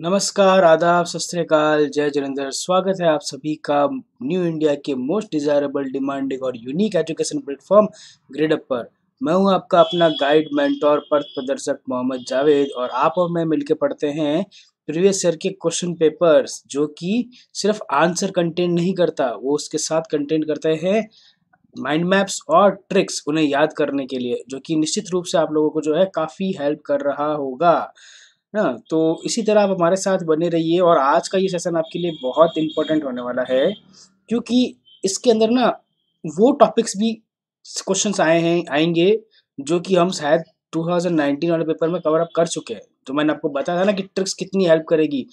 नमस्कार, आदाब, सत श्री अकाल, जय जलंधर। स्वागत है आप सभी का न्यू इंडिया के मोस्ट डिजायरेबल, डिमांडिंग और यूनिक एजुकेशन प्लेटफॉर्म ग्रेडअप पर। मैं हूं आपका अपना गाइड, मेंटोर, पथ प्रदर्शक मोहम्मद जावेद और आप और मैं मिलकर पढ़ते हैं प्रीवियस ईयर के क्वेश्चन पेपर्स, जो कि सिर्फ आंसर कंटेंट नहीं करता, वो उसके साथ कंटेंट करते हैं माइंड मैप्स और ट्रिक्स उन्हें याद करने के लिए, जो कि निश्चित रूप से आप लोगों को जो है काफ़ी हेल्प कर रहा होगा ना। तो इसी तरह आप हमारे साथ बने रहिए और आज का ये सेशन आपके लिए बहुत इम्पोर्टेंट होने वाला है, क्योंकि इसके अंदर ना वो टॉपिक्स भी क्वेश्चंस आएंगे जो कि हम शायद 2019 वाले पेपर में कवर अप कर चुके हैं। तो मैंने आपको बताया था ना कि ट्रिक्स कितनी हेल्प करेगी।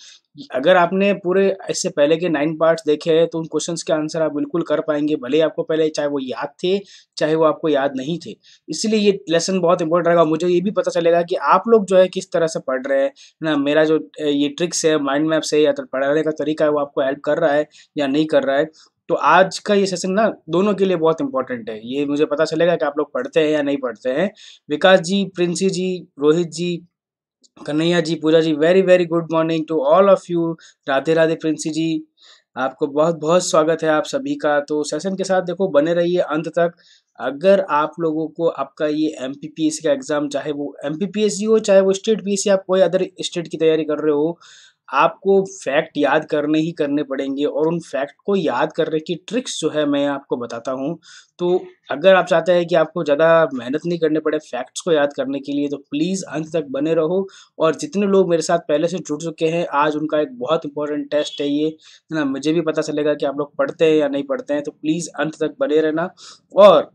अगर आपने पूरे इससे पहले के 9 पार्ट्स देखे हैं तो उन क्वेश्चंस के आंसर आप बिल्कुल कर पाएंगे, भले ही आपको पहले चाहे वो याद थे चाहे वो आपको याद नहीं थे। इसलिए ये लेसन बहुत इंपॉर्टेंट रहेगा। मुझे ये भी पता चलेगा कि आप लोग जो है किस तरह से पढ़ रहे हैं ना, मेरा जो ये ट्रिक्स है, माइंड मैप्स है या तो पढ़ाने का तरीका है, वो आपको हेल्प कर रहा है या नहीं कर रहा है। तो आज का ये सेशन ना दोनों के लिए बहुत इंपॉर्टेंट है। ये मुझे पता चलेगा कि आप लोग पढ़ते हैं या नहीं पढ़ते हैं। विकास जी, प्रिंसी जी, रोहित जी, कन्हैया जी, पूजा ji, very very good morning to all of you. Radhe Radhe Princy ji, आपको बहुत बहुत स्वागत है आप सभी का। तो सेशन के साथ देखो, बने रहिए अंत तक। अगर आप लोगों को आपका ये MPPS का एग्ज़ाम, चाहे वो MPPSC हो चाहे वो स्टेट PSC, आप कोई अदर स्टेट की तैयारी कर रहे हो, आपको फैक्ट याद करने ही करने पड़ेंगे और उन फैक्ट को याद करने की ट्रिक्स जो है मैं आपको बताता हूँ। तो अगर आप चाहते हैं कि आपको ज़्यादा मेहनत नहीं करने पड़े फैक्ट्स को याद करने के लिए, तो प्लीज़ अंत तक बने रहो। और जितने लोग मेरे साथ पहले से जुड़ चुके हैं, आज उनका एक बहुत इंपॉर्टेंट टेस्ट है ये, है ना। मुझे भी पता चलेगा कि आप लोग पढ़ते हैं या नहीं पढ़ते हैं। तो प्लीज़ अंत तक बने रहना और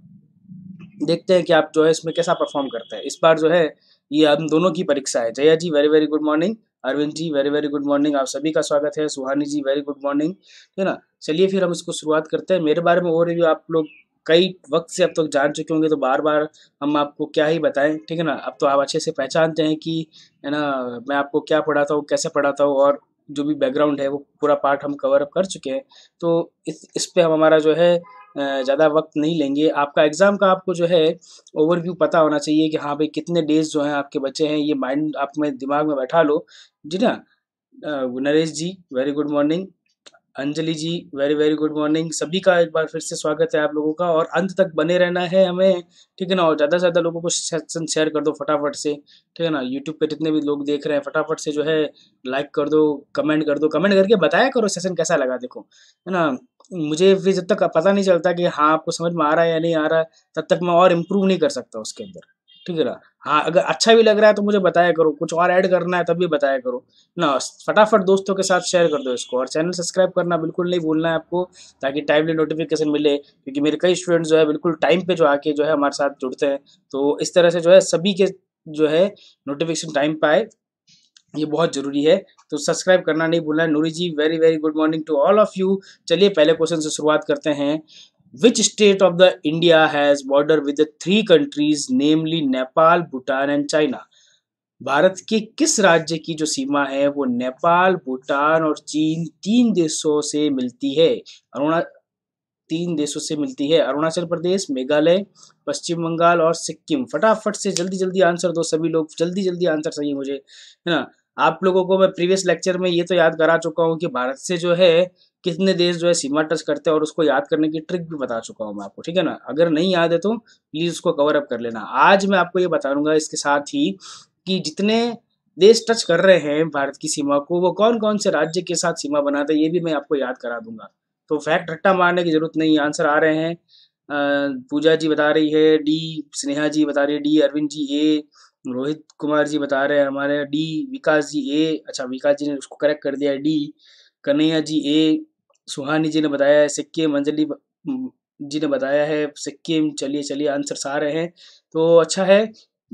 देखते हैं कि आप जो है इसमें कैसा परफॉर्म करते हैं। इस बार जो है ये हम दोनों की परीक्षा है। Jaya ji, very very good morning. Arvind ji, very very good morning, आप सभी का स्वागत है। Suhani ji, very good morning, है ना। चलिए फिर हम इसको शुरुआत करते हैं। मेरे बारे में और रिव्यू आप लोग कई वक्त से अब तक जान चुके होंगे, तो बार बार हम आपको क्या ही बताएं, ठीक है ना। अब तो आप अच्छे से पहचानते हैं कि, है ना, मैं आपको क्या पढ़ाता हूँ, कैसे पढ़ाता हूँ और जो भी बैकग्राउंड है वो पूरा पार्ट हम कवर अप कर चुके हैं। तो इस पर हम हमारा जो है ज़्यादा वक्त नहीं लेंगे। आपका एग्ज़ाम का आपको जो है ओवरव्यू पता होना चाहिए कि हाँ भाई कितने डेज जो हैं आपके बचे हैं। ये माइंड आप में, दिमाग में बैठा लो जी ना। Naresh ji, very good morning. Anjali ji, very very good morning. सभी का एक बार फिर से स्वागत है आप लोगों का और अंत तक बने रहना है हमें, ठीक है ना। और ज़्यादा से ज़्यादा लोगों को सेशन शेयर कर दो फटाफट से, ठीक है ना। यूट्यूब पे जितने भी लोग देख रहे हैं फटाफट से जो है लाइक कर दो, कमेंट कर दो। कमेंट करके बताया करो सेशन कैसा लगा, देखो, है ना। मुझे फिर जब तक पता नहीं चलता कि हाँ आपको समझ में आ रहा है या नहीं आ रहा, तब तक मैं और इम्प्रूव नहीं कर सकता उसके अंदर, ठीक है ना। हाँ, अगर अच्छा भी लग रहा है तो मुझे बताया करो, कुछ और ऐड करना है तब भी बताया करो ना। फटाफट दोस्तों के साथ शेयर कर दो इसको और चैनल सब्सक्राइब करना बिल्कुल नहीं भूलना है आपको, ताकि टाइमली नोटिफिकेशन मिले। क्योंकि मेरे कई स्टूडेंट्स जो है बिल्कुल टाइम पे जो आके जो है हमारे साथ जुड़ते हैं, तो इस तरह से जो है सभी के जो है नोटिफिकेशन टाइम पे आए, ये बहुत जरूरी है। तो सब्सक्राइब करना नहीं भूलना है। Noori ji, very very good morning to all of you. चलिए पहले क्वेश्चन से शुरुआत करते हैं। Which state of the India has border with the 3 countries, namely Nepal, Bhutan and China? Bharat के किस राज्य की जो सीमा है वो नेपाल, भूटान और चीन 3 देशों से मिलती है? 3 देशों से मिलती है। अरुणाचल प्रदेश, मेघालय, पश्चिम बंगाल और सिक्किम। फटाफट से जल्दी जल्दी आंसर दो सभी लोग, जल्दी जल्दी आंसर चाहिए मुझे, है ना। आप लोगों को मैं प्रीवियस लेक्चर में ये तो याद करा चुका हूँ कि भारत से जो है कितने देश जो है सीमा टच करते हैं और उसको याद करने की ट्रिक भी बता चुका हूँ मैं आपको, ठीक है ना। अगर नहीं याद है तो प्लीज़ उसको कवर अप कर लेना। आज मैं आपको ये बताऊंगा इसके साथ ही कि जितने देश टच कर रहे हैं भारत की सीमा को, वो कौन कौन से राज्य के साथ सीमा बनाते हैं, ये भी मैं आपको याद करा दूंगा। तो फैक्ट रट्टा मारने की जरूरत नहीं, आंसर आ रहे हैं। पूजा जी बता रही है, डी स्नेहा जी बता रही है, डी अरविंद जी, ए रोहित कुमार जी बता रहे हैं हमारे, डी विकास जी, ए, अच्छा विकास जी ने उसको करेक्ट कर दिया है, डी कन्हैया जी, ए सुहानी जी ने बताया है, सिक्किम, अंजलि जी ने बताया है सिक्किम। चलिए चलिए आंसर सारे हैं, तो अच्छा है,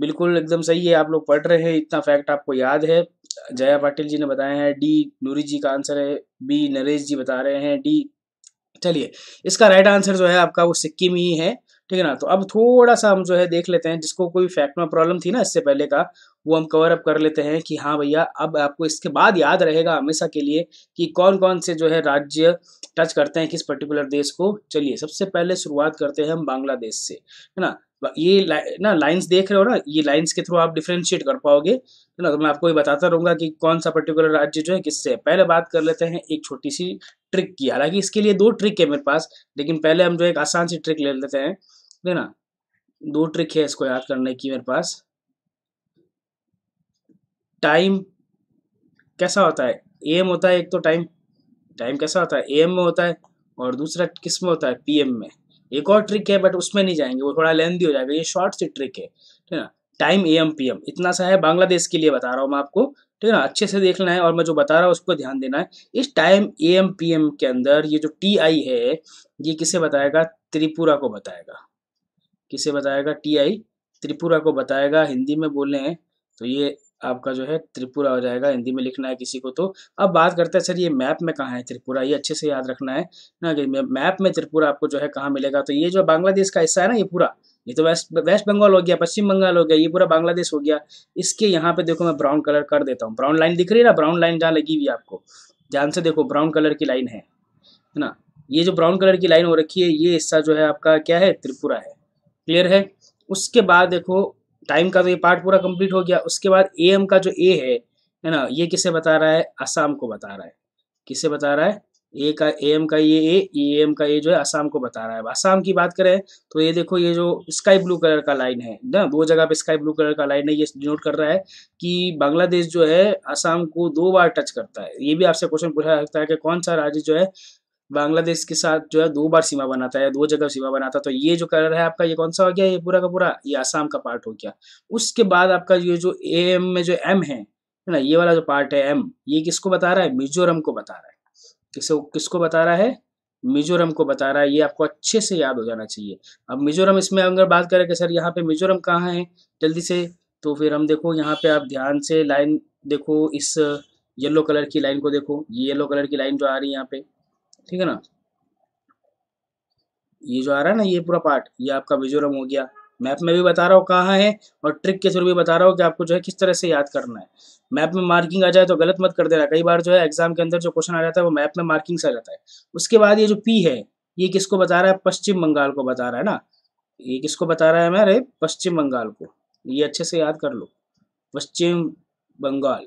बिल्कुल एकदम सही है। आप लोग पढ़ रहे हैं, इतना फैक्ट आपको याद है। जया पाटिल जी ने बताया है, डी नूरी जी का आंसर है, बी नरेश जी बता रहे हैं, डी। चलिए इसका राइट आंसर जो है आपका वो सिक्किम ही है, ठीक है ना। तो अब थोड़ा सा हम जो है देख लेते हैं, जिसको कोई फैक्ट में प्रॉब्लम थी ना इससे पहले का, वो हम कवर अप कर लेते हैं कि हाँ भैया अब आपको इसके बाद याद रहेगा हमेशा के लिए कि कौन कौन से जो है राज्य टच करते हैं किस पर्टिकुलर देश को। चलिए सबसे पहले शुरुआत करते हैं हम बांग्लादेश से, है ना। ये ना लाइंस देख रहे हो ना, ये लाइंस के थ्रू आप डिफरेंशिएट कर पाओगे है ना। तो मैं आपको ये बताता रहूँगा कि कौन सा पर्टिकुलर राज्य जो है किससे। पहले बात कर लेते हैं एक छोटी सी ट्रिक की, हालांकि इसके लिए दो ट्रिक है मेरे पास, लेकिन पहले हम जो एक आसान सी ट्रिक ले लेते हैं है ना। दो ट्रिक है इसको याद करने की मेरे पास। टाइम कैसा होता है, एएम होता है एक तो, टाइम कैसा होता है एएम में होता है, और दूसरा किस में होता है पीएम में। एक और ट्रिक है बट उसमें नहीं जाएंगे, वो थोड़ा लेंथी हो जाएगा, ये शॉर्ट सी ट्रिक है ठीक है ना। टाइम एएम पीएम इतना सा है, बांग्लादेश के लिए बता रहा हूँ मैं आपको ठीक है ना। अच्छे से देख लेना है और मैं जो बता रहा हूँ उसको ध्यान देना है। इस टाइम एएम पीएम के अंदर ये जो टीआई है ये किसे बताएगा, त्रिपुरा को बताएगा। किसे बताएगा, टीआई त्रिपुरा को बताएगा। हिंदी में बोले हैं तो ये आपका जो है त्रिपुरा हो जाएगा, हिंदी में लिखना है किसी को तो। अब बात करते हैं सर ये मैप में कहाँ है त्रिपुरा, ये अच्छे से याद रखना है ना कि मैप में त्रिपुरा आपको जो है कहाँ मिलेगा। तो ये जो बांग्लादेश का हिस्सा है ना, ये पूरा, ये तो वेस्ट बंगाल हो गया, पश्चिम बंगाल हो गया, ये पूरा बांग्लादेश हो गया। इसके यहाँ पे देखो मैं ब्राउन कलर कर देता हूँ, ब्राउन लाइन दिख रही है ना, ब्राउन लाइन जहाँ लगी हुई आपको ध्यान से देखो, ब्राउन कलर की लाइन है ना। ये जो ब्राउन कलर की लाइन हो रखी है ये हिस्सा जो है आपका क्या है, त्रिपुरा है, क्लियर है। उसके बाद देखो टाइम का तो ये पार्ट पूरा कंप्लीट हो गया। उसके बाद एएम का जो ए है ना, ये किसे बता रहा है, असम को बता रहा है। किसे बता रहा है, ए का एएम का ये एएम का ये जो है असम को बता रहा है। असम की बात करें तो ये देखो ये जो स्काई ब्लू कलर का लाइन है ना, दो जगह पे स्काई ब्लू कलर का लाइन है, ये डिनोट कर रहा है कि बांग्लादेश जो है असम को दो बार टच करता है। ये भी आपसे क्वेश्चन पूछा जाता है कि कौन सा राज्य जो है बांग्लादेश के साथ जो है दो बार सीमा बनाता है, दो जगह सीमा बनाता है। तो ये जो कलर है आपका ये कौन सा हो गया, ये पूरा का पूरा ये असम का पार्ट हो गया। उसके बाद आपका ये जो एएम में जो एम है ना, ये वाला जो पार्ट है एम, ये किसको बता रहा है, मिजोरम को बता रहा है। किसको बता रहा है, मिजोरम को बता रहा है। ये आपको अच्छे से याद हो जाना चाहिए। अब मिजोरम इसमें अगर बात करें कि सर यहाँ पे मिजोरम कहाँ है जल्दी से, तो फिर हम देखो यहाँ पे आप ध्यान से लाइन देखो, इस येलो कलर की लाइन को देखो, ये येलो कलर की लाइन जो आ रही है यहाँ पे ठीक है ना, ये जो आ रहा है ना ये पूरा पार्ट ये आपका मिजोरम हो गया। मैप में भी बता रहा हूँ कहाँ है और ट्रिक के थ्रू भी बता रहा हूँ कि आपको जो है किस तरह से याद करना है। मैप में मार्किंग आ जाए तो गलत मत कर देना, कई बार जो है एग्जाम के अंदर जो क्वेश्चन आ जाता है वो मैप में मार्किंग से आ जाता है। उसके बाद ये जो पी है ये किसको बता रहा है, पश्चिम बंगाल को बता रहा है ना। ये किसको बता रहा है मेरे, पश्चिम बंगाल को। ये अच्छे से याद कर लो, पश्चिम बंगाल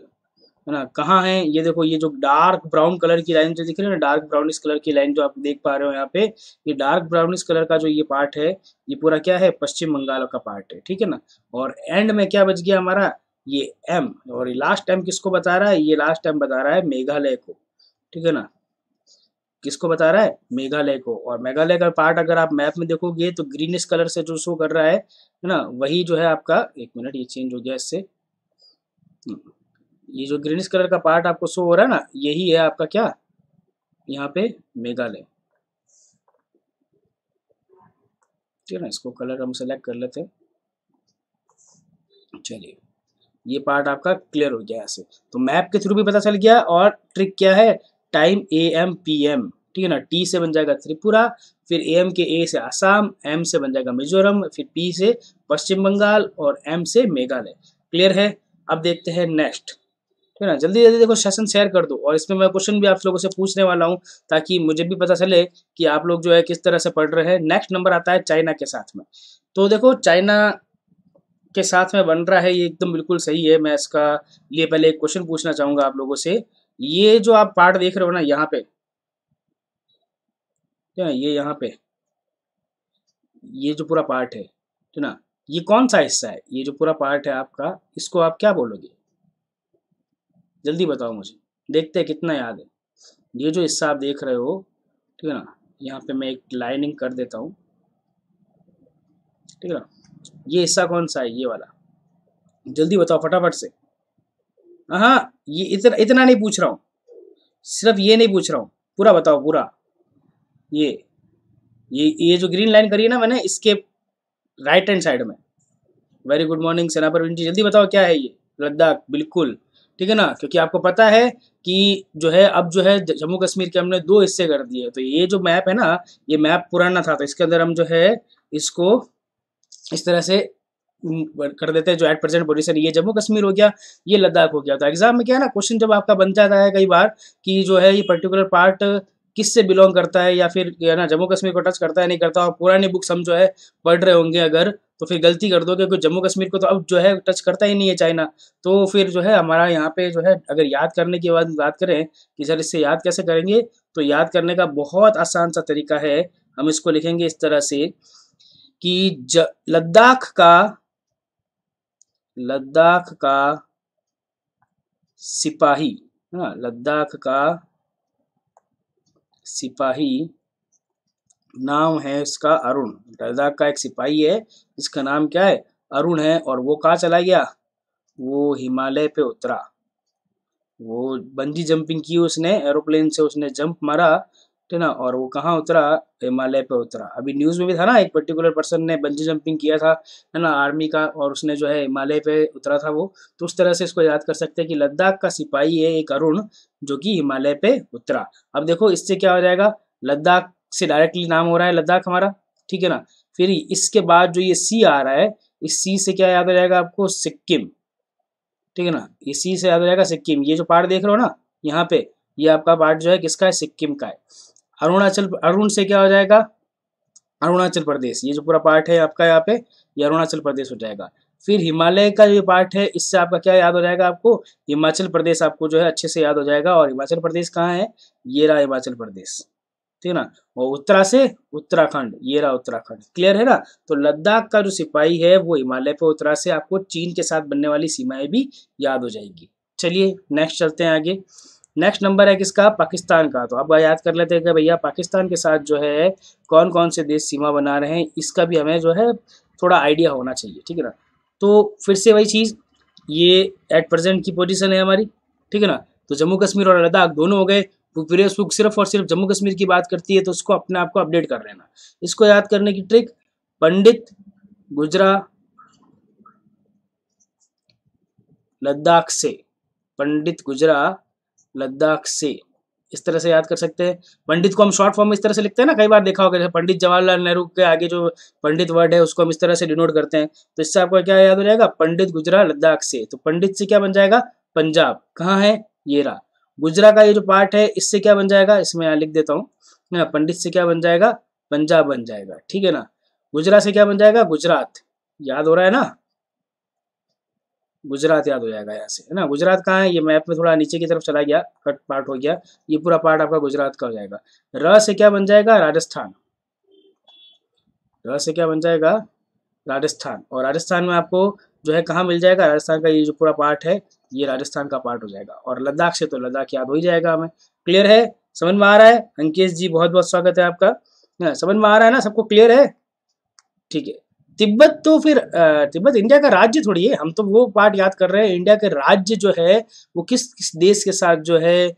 है ना। कहाँ है ये देखो, ये जो डार्क ब्राउन कलर की लाइन जो दिख रही है ना, डार्क ब्राउनिश कलर की लाइन जो आप देख पा रहे हो यहाँ पे, ये डार्क ब्राउनिश कलर का जो ये पार्ट है ये पूरा क्या है, पश्चिम बंगाल का पार्ट है ठीक है ना। और एंड में क्या बच गया हमारा, ये एम, और ये लास्ट एम किसको बता रहा है, ये लास्ट एम बता रहा है मेघालय को ठीक है ना। किसको बता रहा है, मेघालय को। और मेघालय का पार्ट अगर आप मैप में देखोगे तो ग्रीनिश कलर से जो शो कर रहा है ना, वही जो है आपका, एक मिनट ये चेंज हो गया इससे, ये जो ग्रीनिश कलर का पार्ट आपको शो हो रहा है ना, यही है आपका क्या, यहाँ पे मेघालय ठीक है ना। इसको कलर हम सेलेक्ट कर लेते हैं, चलिए ये पार्ट आपका क्लियर हो गया। ऐसे तो मैप के थ्रू भी पता चल गया। और ट्रिक क्या है, टाइम एएम पीएम ठीक है ना। टी से बन जाएगा त्रिपुरा, फिर एएम के ए से असम, एम से बन जाएगा मिजोरम, फिर पी से पश्चिम बंगाल और एम से मेघालय, क्लियर है। अब देखते हैं नेक्स्ट ठीक है ना। जल्दी जल्दी देखो सेशन शेयर कर दो, और इसमें मैं क्वेश्चन भी आप लोगों से पूछने वाला हूँ ताकि मुझे भी पता चले कि आप लोग जो है किस तरह से पढ़ रहे हैं। नेक्स्ट नंबर आता है चाइना के साथ में। तो देखो चाइना के साथ में बन रहा है, ये एकदम बिल्कुल सही है। मैं इसका लिए पहले एक क्वेश्चन पूछना चाहूँगा आप लोगों से। ये जो आप पार्ट देख रहे हो ना यहाँ पे, ये यहाँ पे ये जो पूरा पार्ट है ठीक ना, ये कौन सा हिस्सा है, ये जो पूरा पार्ट है आपका, इसको आप क्या बोलोगे जल्दी बताओ मुझे, देखते हैं कितना याद है। ये जो हिस्सा आप देख रहे हो ठीक है ना, यहाँ पे मैं एक लाइनिंग कर देता हूँ ठीक है ना। ये हिस्सा कौन सा है, ये वाला, जल्दी बताओ फटाफट से। हाँ ये इतना नहीं पूछ रहा हूँ, सिर्फ ये नहीं पूछ रहा हूँ, पूरा बताओ पूरा। ये जो ग्रीन लाइन करी है ना मैंने, इसके राइट हैंड साइड में। Very good morning Senaparveen ji, जल्दी बताओ क्या है ये, लद्दाख बिल्कुल ठीक है ना। क्योंकि आपको पता है कि जो है अब जो है जम्मू कश्मीर के हमने दो हिस्से कर दिए। तो ये जो मैप है ना, ये मैप पुराना था, तो इसके अंदर हम जो है इसको इस तरह से कर देते हैं, जो एट प्रेजेंट पोजिशन, ये जम्मू कश्मीर हो गया, ये लद्दाख हो गया। तो एग्जाम में क्या है ना, क्वेश्चन जब आपका बन जाता है कई बार कि जो है ये पर्टिकुलर पार्ट किस से बिलोंग करता है या फिर ना जम्मू कश्मीर को टच करता है नहीं करता, और पुरानी बुक समझो है पढ़ रहे होंगे अगर, तो फिर गलती कर दोगे क्योंकि जम्मू कश्मीर को तो अब जो है टच करता ही नहीं है चाइना। तो फिर जो है हमारा यहाँ पे जो है अगर याद करने की बात करें कि सर इससे याद कैसे करेंगे, तो याद करने का बहुत आसान सा तरीका है। हम इसको लिखेंगे इस तरह से कि लद्दाख का सिपाही, हाँ लद्दाख का सिपाही, नाम है इसका अरुण। लद्दाख का एक सिपाही है जिसका नाम क्या है अरुण है, और वो कहाँ चला गया, वो हिमालय पे उतरा, वो बंजी जंपिंग की उसने, एरोप्लेन से उसने जंप मारा ठीक ना, और वो कहाँ उतरा हिमालय पे उतरा। अभी न्यूज़ में भी था ना एक पर्टिकुलर पर्सन ने बंजी जंपिंग किया था है ना आर्मी का, और उसने जो है हिमालय पे उतरा था वो। तो उस तरह से इसको याद कर सकते हैं कि लद्दाख का सिपाही है एक अरुण जो कि हिमालय पे उतरा। अब देखो इससे क्या हो जाएगा, लद्दाख से डायरेक्टली नाम हो रहा है लद्दाख हमारा, ठीक है ना। फिर इसके बाद जो ये सी आ रहा है, इस सी से क्या याद हो जाएगा आपको, सिक्किम, ठीक है ना। इस सी से याद हो जाएगा सिक्किम। ये जो पार्ट देख रहे हो ना यहाँ पे, ये आपका पार्ट जो है किसका है, सिक्किम का है। अरुणाचल, अरुण से क्या हो जाएगा अरुणाचल प्रदेश, ये जो पूरा पार्ट है आपका यहाँ पे ये अरुणाचल प्रदेश हो जाएगा। फिर हिमालय का जो पार्ट है इससे आपका क्या याद हो जाएगा, आपको हिमाचल प्रदेश आपको जो है अच्छे से याद हो जाएगा। और हिमाचल प्रदेश कहाँ है, ये रहा हिमाचल प्रदेश, ठीक है ना। और उत्तरा से उत्तराखंड, ये रहा उत्तराखंड। क्लियर है ना। तो लद्दाख का जो सिपाही है वो हिमालय पर उतरा से आपको चीन के साथ बनने वाली सीमाएं भी याद हो जाएगी। चलिए नेक्स्ट चलते हैं आगे। नेक्स्ट नंबर है किसका, पाकिस्तान का। तो अब याद कर लेते हैं कि भैया पाकिस्तान के साथ जो है कौन कौन से देश सीमा बना रहे हैं, इसका भी हमें जो है थोड़ा आइडिया होना चाहिए, ठीक है ना। तो फिर से वही चीज़, ये एट प्रेजेंट की पोजीशन है हमारी, ठीक है ना। तो जम्मू कश्मीर और लद्दाख दोनों हो गए। प्रीवियस बुक सिर्फ और सिर्फ जम्मू कश्मीर की बात करती है, तो उसको अपने आप को अपडेट कर लेना। इसको याद करने की ट्रिक, पंडित गुजरा लद्दाख से, पंडित गुजरा लद्दाख से, इस तरह से याद कर सकते हैं। पंडित को हम शॉर्ट फॉर्म में इस तरह से लिखते हैं ना, कई बार देखा होगा जैसे पंडित जवाहरलाल नेहरू के आगे जो पंडित वर्ड है उसको हम इस तरह से डिनोट करते हैं। तो इससे आपको क्या याद हो जाएगा, पंडित गुजरा लद्दाख से। तो पंडित से क्या बन जाएगा, पंजाब, कहाँ है ये रहा। गुजरा का ये जो पार्ट है इससे क्या बन जाएगा, इसमें यहाँ लिख देता हूँ ना, पंडित से क्या बन जाएगा, पंजाब बन जाएगा, ठीक है ना। गुजरा से क्या बन जाएगा, गुजरात, याद हो रहा है ना, गुजरात याद हो जाएगा यहाँ से, है ना। गुजरात कहाँ है, ये मैप में थोड़ा नीचे की तरफ चला गया, कट पार्ट हो गया, ये पूरा पार्ट आपका गुजरात का हो जाएगा। र से क्या बन जाएगा, राजस्थान, र से क्या बन जाएगा, राजस्थान। और राजस्थान में आपको जो है कहाँ मिल जाएगा, राजस्थान का ये जो पूरा पार्ट है ये राजस्थान का पार्ट हो जाएगा। और लद्दाख से तो लद्दाख याद हो ही जाएगा हमें। क्लियर है, समझ में आ रहा है। अंकेश जी बहुत बहुत स्वागत है आपका। समझ में आ रहा है ना, सबको क्लियर है, ठीक है। तिब्बत, तो फिर तिब्बत इंडिया का राज्य थोड़ी है, हम तो वो पार्ट याद कर रहे हैं। इंडिया के राज्य जो है वो किस किस देश के साथ जो है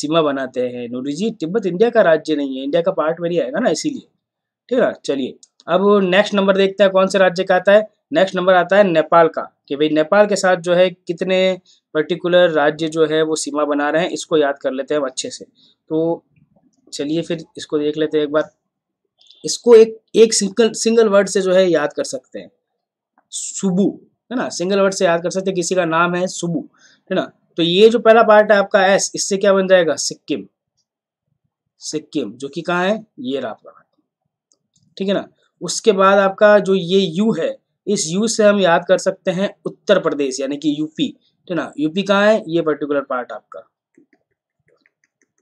सीमा बनाते हैं। नूरी जी, तिब्बत इंडिया का राज्य नहीं है, इंडिया का पार्ट में नहीं आएगा ना, इसीलिए, ठीक है। चलिए अब नेक्स्ट नंबर देखते हैं कौन से राज्य का आता है। नेक्स्ट नंबर आता है नेपाल का, कि भाई नेपाल के साथ जो है कितने पर्टिकुलर राज्य जो है वो सीमा बना रहे हैं, इसको याद कर लेते हैं हम अच्छे से। तो चलिए फिर इसको देख लेते हैं एक बार। इसको एक सिंगल वर्ड से जो है याद कर सकते हैं, सुबू, है ना। सिंगल वर्ड से याद कर सकते हैं, किसी का नाम है सुबू, है ना। तो ये जो पहला पार्ट है आपका एस, इससे क्या बन जाएगा, सिक्किम, सिक्किम जो कि कहाँ है, ये रहा आपका, ठीक है ना। उसके बाद आपका जो ये यू है, इस यू से हम याद कर सकते हैं उत्तर प्रदेश, यानी कि यूपी, ठीक है ना। यूपी कहाँ है, ये पर्टिकुलर पार्ट आपका,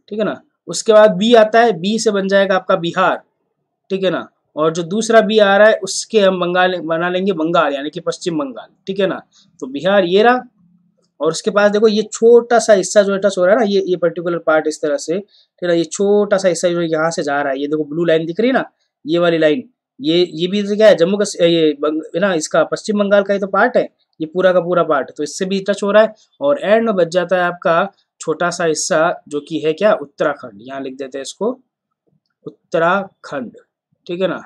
ठीक है ना। उसके बाद बी आता है, बी से बन जाएगा आपका बिहार, ठीक है ना। और जो दूसरा बी आ रहा है उसके हम बंगाल बना लेंगे, बंगाल यानी कि पश्चिम बंगाल, ठीक है ना। तो बिहार ये रहा। और उसके पास देखो ये छोटा सा हिस्सा जो टच हो रहा है ना, ये पर्टिकुलर पार्ट इस तरह से, ठीक है ना। ये छोटा सा हिस्सा जो यहाँ से जा रहा है, ये देखो ब्लू लाइन दिख रही है ना, ये वाली लाइन, ये भी क्या है, जम्मू का, ये ना इसका पश्चिम बंगाल का ही तो पार्ट है, ये पूरा का पूरा पार्ट, तो इससे भी टच हो रहा है। और एंड में बच जाता है आपका छोटा सा हिस्सा जो कि है क्या, उत्तराखंड, यहाँ लिख देते हैं इसको, उत्तराखंड, ठीक है ना।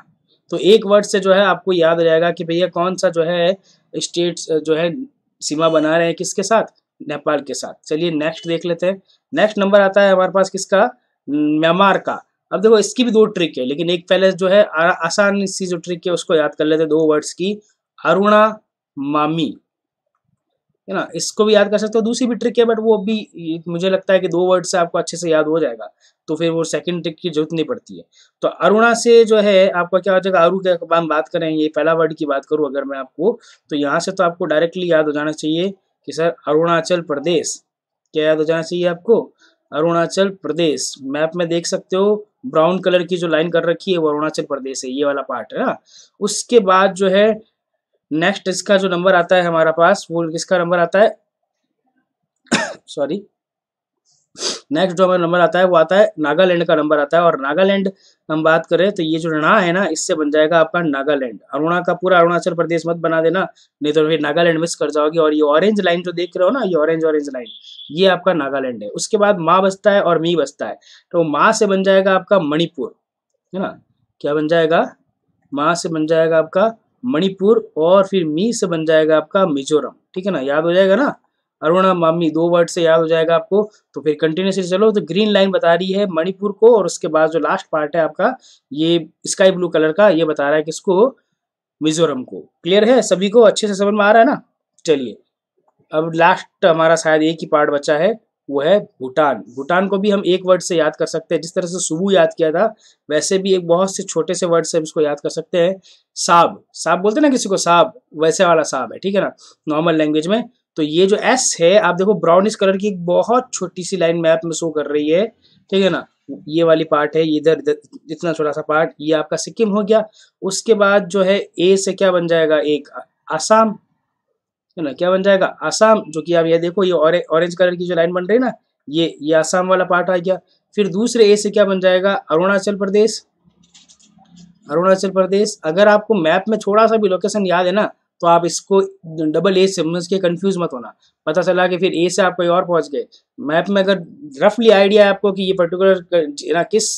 तो एक वर्ड से जो है आपको याद हो जाएगा कि भैया कौन सा जो है स्टेट जो है सीमा बना रहे हैं किसके साथ, नेपाल के साथ। चलिए नेक्स्ट देख लेते हैं। नेक्स्ट नंबर आता है हमारे पास किसका, म्यांमार का। अब देखो इसकी भी दो ट्रिक है, लेकिन एक पहले जो है आसान सी जो ट्रिक है उसको याद कर लेते हैं, दो वर्ड्स की, अरुणा मामी, है ना, इसको भी याद कर सकते हो। दूसरी भी ट्रिक है बट वो अभी मुझे लगता है कि 2 वर्ड से आपको अच्छे से याद हो जाएगा, तो फिर वो सेकंड ट्रिक की जरूरत नहीं पड़ती है। तो अरुणा से जो है आपका क्या हो जाएगा, अरु के हम बात करें, ये पहला वर्ड की बात करूँ अगर मैं आपको, तो यहाँ से तो आपको डायरेक्टली याद हो जाना चाहिए कि सर अरुणाचल प्रदेश। क्या याद हो जाना चाहिए आपको? अरुणाचल प्रदेश। मैप में देख सकते हो ब्राउन कलर की जो लाइन कर रखी है वो अरुणाचल प्रदेश है, ये वाला पार्ट है ना। उसके बाद जो है नेक्स्ट इसका जो नंबर आता है हमारा पास, वो इसका नंबर आता है सॉरी, नेक्स्ट जो हमारा नंबर आता है वो आता है नागालैंड का नंबर आता है। और नागालैंड हम बात करें तो ये जो रणा है ना, इससे बन जाएगा आपका नागालैंड। अरुणा का पूरा अरुणाचल प्रदेश मत बना देना, नहीं तो फिर नागालैंड मिस कर जाओगे। और ये ऑरेंज लाइन जो देख रहे हो ना, ये ऑरेंज लाइन, ये आपका नागालैंड है। उसके बाद माँ बसता है और मी बसता है, तो माँ से बन जाएगा आपका मणिपुर, है ना। क्या बन जाएगा? माँ से बन जाएगा आपका मणिपुर, और फिर मी से बन जाएगा आपका मिजोरम। ठीक है ना, याद हो जाएगा ना, अरुणा मामी 2 वर्ड से याद हो जाएगा आपको। तो फिर कंटिन्यूसली चलो, तो ग्रीन लाइन बता रही है मणिपुर को, और उसके बाद जो लास्ट पार्ट है आपका ये स्काई ब्लू कलर का, ये बता रहा है किसको? मिजोरम को। क्लियर है सभी को? अच्छे से समझ में आ रहा है ना? चलिए अब लास्ट हमारा शायद एक ही पार्ट बचा है, वो है भूटान। भूटान को भी हम 1 वर्ड से याद कर सकते हैं। जिस तरह से सुबह याद किया था वैसे भी एक बहुत से छोटे से वर्ड से हम इसको याद कर सकते हैं। साब, साब बोलते ना किसी को, साब वैसे वाला साब है, ठीक है ना, नॉर्मल लैंग्वेज में। तो ये जो एस है आप देखो ब्राउनिश कलर की एक बहुत छोटी सी लाइन मैप में शो कर रही है, ठीक है ना, ये वाली पार्ट है, इधर इतना छोटा सा पार्ट, ये आपका सिक्किम हो गया। उसके बाद जो है ए से क्या बन जाएगा, एक आसाम, है ना। क्या बन जाएगा? आसाम, जो कि आप ये देखो ये ऑरेंज कलर की जो लाइन बन रही है ना, ये आसाम वाला पार्ट आ गया। फिर दूसरे ए से क्या बन जाएगा? अरुणाचल प्रदेश। अरुणाचल प्रदेश अगर आपको मैप में थोड़ा सा भी लोकेशन याद है ना, तो आप इसको डबल ए से समझ के कंफ्यूज मत होना। पता चला कि फिर ए से आप कहीं और पहुंच गए। मैप में अगर रफली आइडिया है आपको कि ये पर्टिकुलर ना किस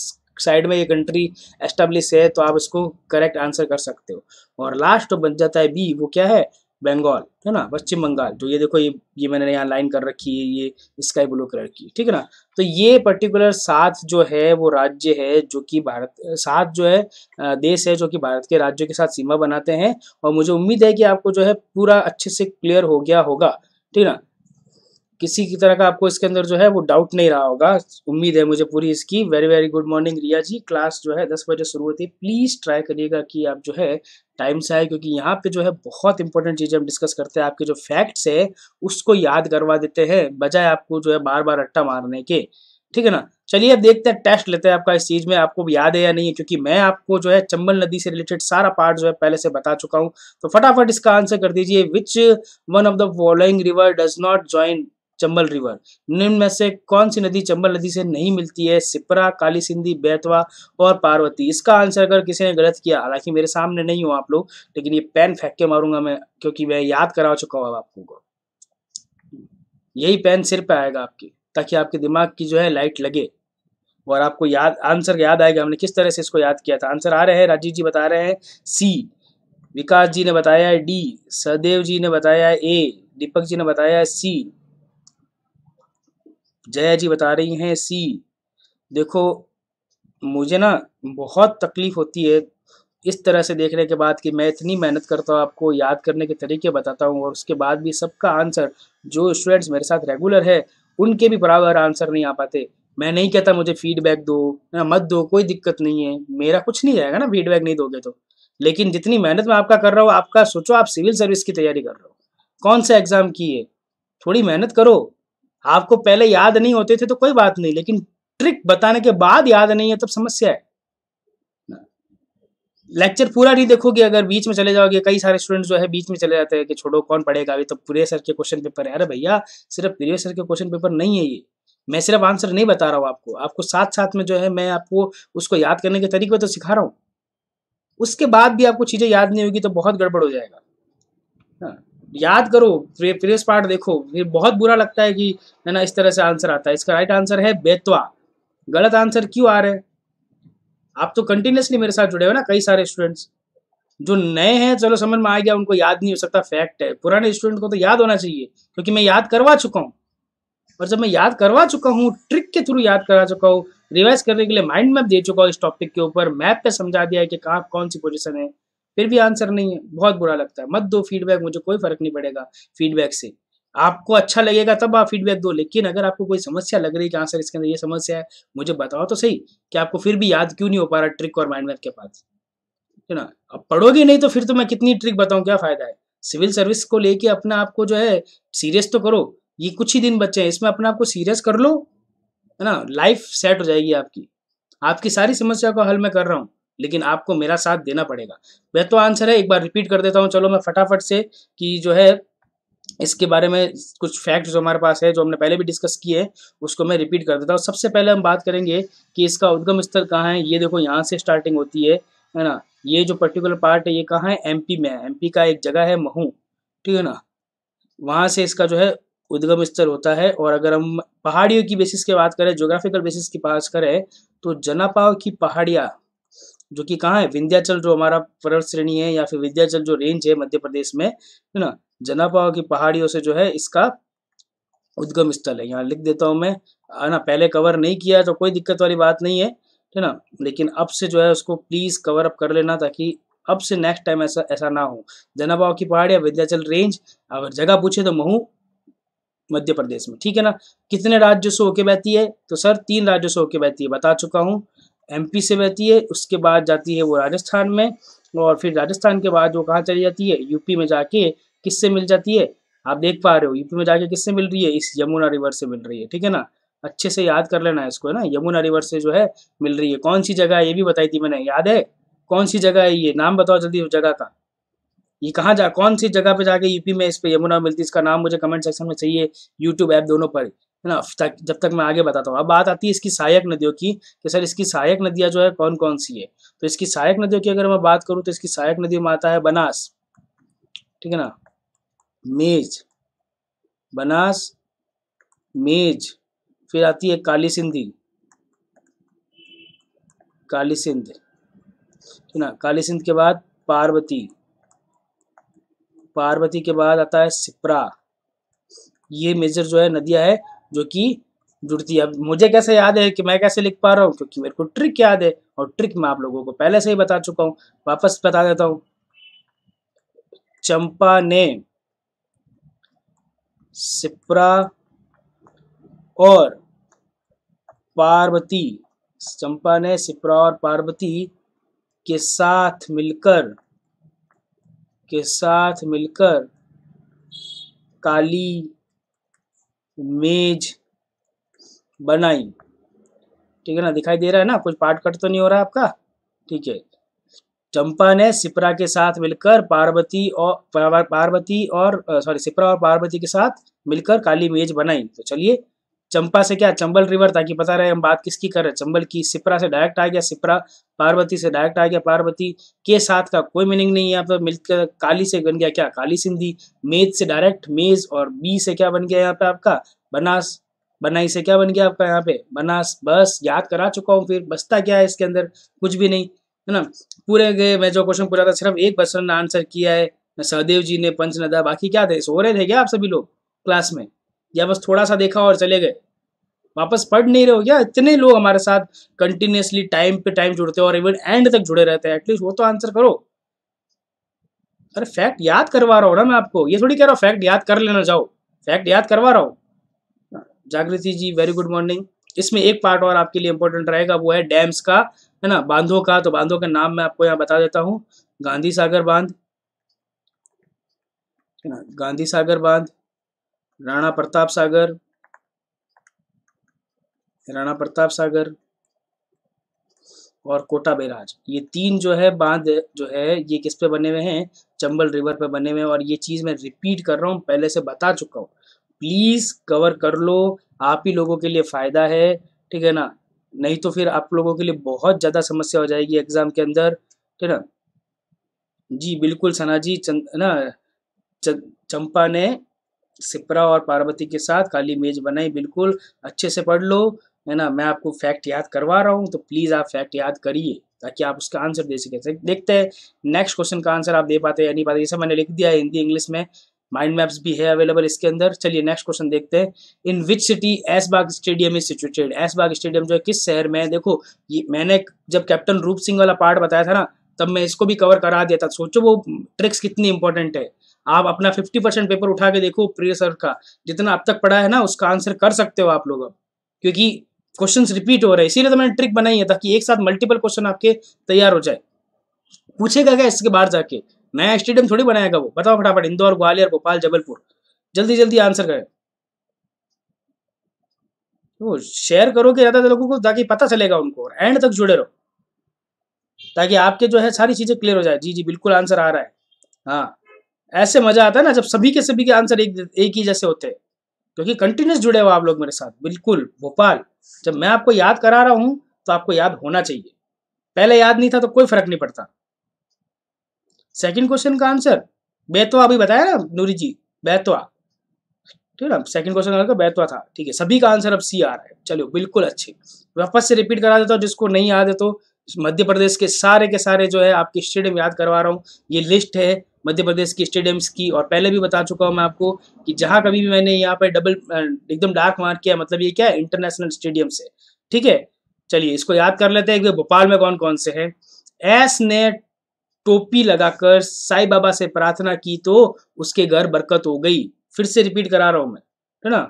साइड में ये कंट्री एस्टेब्लिश है, तो आप इसको करेक्ट आंसर कर सकते हो। और लास्ट तो बन जाता है बी, वो क्या है? बंगाल, है ना, पश्चिम बंगाल। जो ये देखो ये मैंने यहाँ लाइन कर रखी है, ये स्काई ब्लू कलर की, ठीक है ना। तो ये पर्टिकुलर 7 जो है वो राज्य है जो कि भारत, 7 जो है देश है जो कि भारत के राज्यों के साथ सीमा बनाते हैं। और मुझे उम्मीद है कि आपको जो है पूरा अच्छे से क्लियर हो गया होगा, ठीक है ना। किसी की तरह का आपको इसके अंदर जो है वो डाउट नहीं रहा होगा, उम्मीद है मुझे पूरी इसकी। Very very good morning Riya ji. Class जो है 10 बजे शुरू होती है, प्लीज़ ट्राई करिएगा कि आप जो है टाइम से आए, क्योंकि यहाँ पे जो है बहुत इंपॉर्टेंट चीज़ें हम डिस्कस करते हैं। आपके जो फैक्ट्स है उसको याद करवा देते हैं, बजाय आपको जो है बार बार रट्टा मारने के, ठीक है ना। चलिए अब देखते हैं, टेस्ट लेते हैं आपका इस चीज़ में, आपको याद है या नहीं है, क्योंकि मैं आपको जो है चंबल नदी से रिलेटेड सारा पार्ट जो है पहले से बता चुका हूँ। तो फटाफट इसका आंसर कर दीजिए। Which one of the following river does not join Chambal river? निम्न में से कौन सी नदी चंबल नदी से नहीं मिलती है? सिपरा, काली सिंधी, बेतवा और पार्वती। इसका आंसर अगर किसी ने गलत किया, हालांकि मेरे सामने नहीं हो आप लोग, लेकिन ये पेन फेंक के मारूंगा मैं, क्योंकि मैं याद करा चुका हूँ आपको। यही पेन सिर पे आएगा आपके, ताकि आपके दिमाग की जो है लाइट लगे और आपको याद आंसर याद आएगा हमने किस तरह से इसको याद किया था। आंसर आ रहे हैं, राजीव जी बता रहे हैं सी, विकास जी ने बताया है डी, सहदेव जी ने बताया है ए, दीपक जी ने बताया है सी, जया जी बता रही हैं सी। देखो मुझे ना बहुत तकलीफ होती है इस तरह से देखने के बाद कि मैं इतनी मेहनत करता हूँ, आपको याद करने के तरीके बताता हूँ, और उसके बाद भी सबका आंसर, जो स्टूडेंट्स मेरे साथ रेगुलर है उनके भी बराबर आंसर नहीं आ पाते। मैं नहीं कहता मुझे फीडबैक दो ना मत दो, कोई दिक्कत नहीं है, मेरा कुछ नहीं जाएगा ना फीडबैक नहीं दोगे तो। लेकिन जितनी मेहनत मैं आपका कर रहा हूँ, आपका सोचो आप सिविल सर्विस की तैयारी कर रहे हो, कौन सा एग्ज़ाम की है, थोड़ी मेहनत करो। आपको पहले याद नहीं होते थे तो कोई बात नहीं, लेकिन ट्रिक बताने के बाद याद नहीं है तब समस्या है। लेक्चर पूरा नहीं देखोगे अगर बीच में चले जाओगे, कई सारे स्टूडेंट्स जो है बीच में चले जाते हैं कि छोड़ो कौन पढ़ेगा अभी तो प्रीवियस ईयर के क्वेश्चन पेपर है। अरे भैया सिर्फ प्रीवियस ईयर के क्वेश्चन पेपर नहीं है ये, मैं सिर्फ आंसर नहीं बता रहा हूँ आपको, आपको साथ साथ में जो है मैं आपको उसको याद करने के तरीके तो सिखा रहा हूँ। उसके बाद भी आपको चीज़ें याद नहीं होगी तो बहुत गड़बड़ हो जाएगा। याद करो, प्रीवियस पार्ट देखो, फिर बहुत बुरा लगता है कि है ना इस तरह से आंसर आता है। इसका राइट आंसर है बेतवा। गलत आंसर क्यों आ रहे हैं? आप तो कंटिन्यूसली मेरे साथ जुड़े हो ना, कई सारे स्टूडेंट्स जो नए हैं चलो समझ में आ गया, उनको याद नहीं हो सकता, फैक्ट है। पुराने स्टूडेंट को तो याद होना चाहिए, क्योंकि मैं याद करवा चुका हूँ, और जब मैं याद करवा चुका हूँ ट्रिक के थ्रू याद करा चुका हूँ, रिवाइज करने के लिए माइंड मैप दे चुका हूँ इस टॉपिक के ऊपर, मैप पे समझा दिया है कि कहाँ कौन सी पोजिशन है, फिर भी आंसर नहीं है, बहुत बुरा लगता है। मत दो फीडबैक, मुझे कोई फर्क नहीं पड़ेगा फीडबैक से। आपको अच्छा लगेगा तब आप फीडबैक दो, लेकिन अगर आपको कोई समस्या लग रही है कि हाँ सर इसके अंदर ये समस्या है मुझे बताओ तो सही कि आपको फिर भी याद क्यों नहीं हो पा रहा ट्रिक और माइंड मैप के पास, है ना। अब पढ़ोगे नहीं तो फिर तो मैं कितनी ट्रिक बताऊँ, क्या फायदा है। सिविल सर्विस को लेके अपना आपको जो है सीरियस तो करो, ये कुछ ही दिन बचे हैं इसमें अपना आपको सीरियस कर लो, है ना, लाइफ सेट हो जाएगी आपकी। आपकी सारी समस्या को हल मैं कर रहा हूँ लेकिन आपको मेरा साथ देना पड़ेगा। वह तो आंसर है, एक बार रिपीट कर देता हूँ चलो मैं फटाफट से, कि जो है इसके बारे में कुछ फैक्ट्स जो हमारे पास है जो हमने पहले भी डिस्कस किए हैं उसको मैं रिपीट कर देता हूँ। सबसे पहले हम बात करेंगे कि इसका उद्गम स्थल कहाँ है। ये देखो यहाँ से स्टार्टिंग होती है ना, ये जो पर्टिकुलर पार्ट है ये कहाँ है, एमपी में है। एमपी का एक जगह है महू, ठीक है ना, वहाँ से इसका जो है उद्गम स्थल होता है। और अगर हम पहाड़ियों की बेसिस की बात करें, ज्योग्राफिकल बेसिस की बात करें तो जनापाव की पहाड़ियाँ जो कि कहाँ है, विंध्याचल जो हमारा पर्वत श्रेणी है या फिर विंध्याचल जो रेंज है मध्य प्रदेश में, है ना, जनापाव की पहाड़ियों से जो है इसका उद्गम स्थल है। यहाँ लिख देता हूँ मैं, है ना, पहले कवर नहीं किया तो कोई दिक्कत वाली बात नहीं है, है ना, लेकिन अब से जो है उसको प्लीज कवर अप कर लेना ताकि अब से नेक्स्ट टाइम ऐसा ना हो। जनापाव की पहाड़ियाँ, विंध्याचल रेंज, अगर जगह पूछे तो महू मध्य प्रदेश में, ठीक है ना। कितने राज्यों से होके बहती है, तो सर 3 राज्यों से होके बहती है, बता चुका हूँ। एमपी से बहती है, उसके बाद जाती है वो राजस्थान में, और फिर राजस्थान के बाद वो कहाँ चली जाती है, यूपी में जाके किससे मिल जाती है, आप देख पा रहे हो यूपी में जाके किससे मिल रही है, इस यमुना रिवर से मिल रही है, ठीक है ना। अच्छे से याद कर लेना है इसको, है ना, यमुना रिवर से जो है मिल रही है। कौन सी जगह है ये भी बताई थी मैंने, याद है कौन सी जगह है ये, नाम बताओ जल्दी उस जगह का, ये कहाँ जा, कौन सी जगह पे जाके यूपी में इस पे यमुना मिलती है, इसका नाम मुझे कमेंट सेक्शन में चाहिए, यूट्यूब ऐप दोनों पर, है ना, जब तक मैं आगे बताता हूँ। अब बात आती है इसकी सहायक नदियों की, कि सर इसकी सहायक नदियाँ जो है कौन कौन सी है। तो इसकी सहायक नदियों की अगर मैं बात करूँ तो इसकी सहायक नदियों में आता है बनास, ठीक है ना, मेज, बनास, मेज, फिर आती है काली सिंधी, काली सिंध, ठीक है ना, काली सिंध के बाद पार्वती, पार्वती के बाद आता है सिपरा। ये मेजर जो है नदियां है जो कि जुड़ती है। अब मुझे कैसे याद है कि मैं कैसे लिख पा रहा हूँ, क्योंकि मेरे को ट्रिक याद है और ट्रिक मैं आप लोगों को पहले से ही बता चुका हूँ, वापस बता देता हूँ। चंपा ने, सिपरा और पार्वती, चंपा ने, सिपरा और पार्वती के साथ मिलकर काली मेज बनाई, ठीक है ना, दिखाई दे रहा है ना, कुछ पार्ट कट तो नहीं हो रहा आपका, ठीक है। चंपा ने सिपरा के साथ मिलकर सिपरा और पार्वती के साथ मिलकर काली मेज बनाई। तो चलिए चंपा से क्या, चंबल रिवर, ताकि पता रहे हम बात किसकी कर रहे हैं, चंबल की। सिपरा से डायरेक्ट आ गया सिपरा, पार्वती से डायरेक्ट आ गया पार्वती, के साथ का कोई मीनिंग नहीं है यहाँ पर, मिलकर काली से बन गया क्या, काली सिंधी। मेज से डायरेक्ट मेज, और बी से क्या बन गया यहाँ पे आपका, बनास, बनाई से क्या बन गया आपका यहाँ पे, बनास। बस याद करा चुका हूँ, फिर बचता क्या है इसके अंदर, कुछ भी नहीं, है ना। पूरे गए मैं जो क्वेश्चन पूछा था सिर्फ एक पर्सन ने आंसर किया है, सहदेव जी ने, पंच नदा, बाकी क्या थे, सो रहे थे क्या आप सभी लोग क्लास में, या बस थोड़ा सा देखा और चले गए, वापस पढ़ नहीं रहे हो क्या। इतने लोग हमारे साथ कंटिन्यूअसली टाइम पे टाइम जुड़ते हैं और इवन एंड तक जुड़े रहते हैं, एटलीस्ट वो तो आंसर करो। अरे फैक्ट याद करवा रहा हूँ ना मैं आपको, ये थोड़ी कह रहा हूँ फैक्ट याद कर लेना, जाओ फैक्ट याद करवा रहा हूँ। जागृति जी वेरी गुड मॉर्निंग। इसमें एक पार्ट और आपके लिए इंपॉर्टेंट रहेगा, वो है डैम्स का, है ना, बांधों का। तो बांधों का नाम मैं आपको यहाँ बता देता हूँ, गांधी सागर बांध, है ना, गांधी सागर बांध, राणा प्रताप सागर, राणा प्रताप सागर और कोटा बैराज। ये 3 जो है बांध जो है ये किस पे बने हुए हैं, चंबल रिवर पे बने हुए हैं। और ये चीज मैं रिपीट कर रहा हूँ, पहले से बता चुका हूँ, प्लीज कवर कर लो, आप ही लोगों के लिए फायदा है, ठीक है ना, नहीं तो फिर आप लोगों के लिए बहुत ज्यादा समस्या हो जाएगी एग्जाम के अंदर, ठीक है ना। जी बिल्कुल सना जी, चंपा ने सिपरा और पार्वती के साथ काली मेज बनाई, बिल्कुल अच्छे से पढ़ लो, है ना, मैं आपको फैक्ट याद करवा रहा हूँ, तो प्लीज आप फैक्ट याद करिए ताकि आप उसका आंसर दे सके। देखते हैं नेक्स्ट क्वेश्चन का आंसर आप दे पाते हैं या नहीं पाते। जैसे मैंने लिख दिया है हिंदी इंग्लिश में, माइंड मैप्स भी है अवेलेबल इसके अंदर। चलिए नेक्स्ट क्वेश्चन देखते हैं। In which city Aishbagh stadium is situated. Aishbagh stadium जो है किस शहर में है। देखो ये मैंने जब कैप्टन रूप सिंह वाला पार्ट बताया था ना, तब मैं इसको भी कवर करा दिया था। सोचो वो ट्रिक्स कितनी इंपॉर्टेंट है, आप अपना 50% पेपर उठा के देखो प्रीवियस ईयर का, जितना अब तक पढ़ा है ना उसका आंसर कर सकते हो आप लोग अब, क्योंकि क्वेश्चन रिपीट हो रहे हैं। इसीलिए तो मैंने ट्रिक बनाई है ताकि एक साथ मल्टीपल क्वेश्चन आपके तैयार हो जाए। पूछेगा क्या इसके बाहर जाके, नया स्टेडियम थोड़ी बनाएगा वो। बताओ फटाफट, इंदौर, ग्वालियर, भोपाल, जबलपुर, जल्दी जल्दी आंसर करें। तो शेयर करोगे ज्यादा लोगों को ताकि पता चलेगा उनको, और एंड तक जुड़े रहो ताकि आपके जो है सारी चीजें क्लियर हो जाए। जी जी बिल्कुल आंसर आ रहा है। हाँ ऐसे मजा आता है ना जब सभी के आंसर एक ही जैसे होते हैं, क्योंकि कंटिन्यूस जुड़े हो आप लोग मेरे साथ। बिल्कुल भोपाल, जब मैं आपको याद करा रहा हूँ तो आपको याद होना चाहिए, पहले याद नहीं था तो कोई फर्क नहीं पड़ता। सेकंड क्वेश्चन का आंसर बेतवा अभी बताया ना नूरी जी, बेतवा ठीक है ना, सेकंड क्वेश्चन का बेतवा था ठीक है। सभी का आंसर अब सी आ रहा है, चलो बिल्कुल अच्छे। वापस से रिपीट करा देता हूँ जिसको नहीं याद है तो, मध्य प्रदेश के सारे जो है आपके स्टेडियम याद करवा रहा हूँ। ये लिस्ट है मध्य प्रदेश की स्टेडियम्स की, और पहले भी बता चुका हूँ मैं आपको कि जहाँ कभी भी मैंने यहाँ पर डबल एकदम डार्क मार्क किया मतलब ये क्या है, इंटरनेशनल स्टेडियम से ठीक है। चलिए इसको याद कर लेते हैं कि भोपाल में कौन कौन से हैं। एस ने टोपी लगाकर साईं बाबा से प्रार्थना की तो उसके घर बरकत हो गई। फिर से रिपीट करा रहा हूं मैं है ना,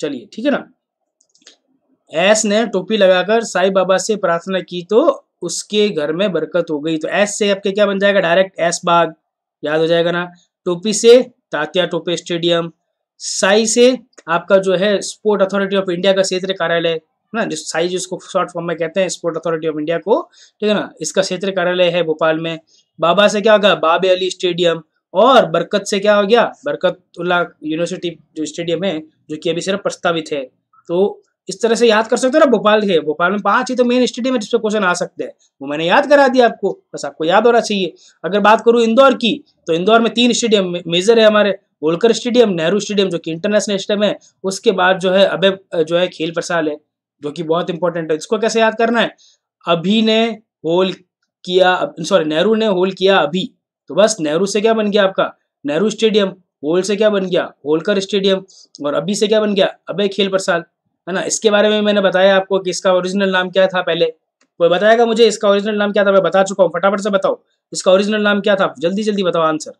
चलिए ठीक है ना। ऐस ने टोपी लगाकर साईं बाबा से प्रार्थना की तो उसके घर में बरकत हो गई। तो ऐस से आपके क्या बन जाएगा, डायरेक्ट ऐसबाग याद हो जाएगा ना। टोपी से तात्या टोपे स्टेडियम, साई से आपका जो है स्पोर्ट अथॉरिटी ऑफ इंडिया का क्षेत्रीय कार्यालय ना, जिस साई जिसको शॉर्ट फॉर्म में कहते हैं स्पोर्ट अथॉरिटी ऑफ इंडिया को ठीक है ना, इसका क्षेत्रीय कार्यालय है भोपाल में। बाबा से क्या होगा, बाबे अली स्टेडियम, और बरकत से क्या हो गया, बरकतुल्ला यूनिवर्सिटी जो स्टेडियम है जो कि अभी सिर्फ प्रस्तावित है। तो इस तरह से याद कर सकते हो ना। भोपाल के भोपाल में 5 ही तो मेन स्टेडियम है जिसपे क्वेश्चन आ सकते हैं, वो मैंने याद करा दिया आपको, बस आपको याद होना चाहिए। अगर बात करूँ इंदौर की तो इंदौर में 3 स्टेडियम मेजर है हमारे, होलकर स्टेडियम, नेहरू स्टेडियम जो कि इंटरनेशनल स्टेडियम है, उसके बाद जो है अब जो है खेल प्रसाल है जो कि बहुत इंपॉर्टेंट है। इसको कैसे याद करना है, अभी ने होल किया, सॉरी नेहरू ने होल किया अभी, तो बस नेहरू से क्या बन गया आपका नेहरू स्टेडियम, होल से क्या बन गया होलकर स्टेडियम, और अभी से क्या बन गया अबे खेल प्रसाल है ना। इसके बारे में मैंने बताया आपको कि इसका ओरिजिनल नाम क्या था, पहले कोई बताएगा मुझे इसका ओरिजिनल नाम क्या था? मैं बता चुका हूँ, फटाफट से बताओ इसका ओरिजिनल नाम क्या था, जल्दी जल्दी बताओ आंसर।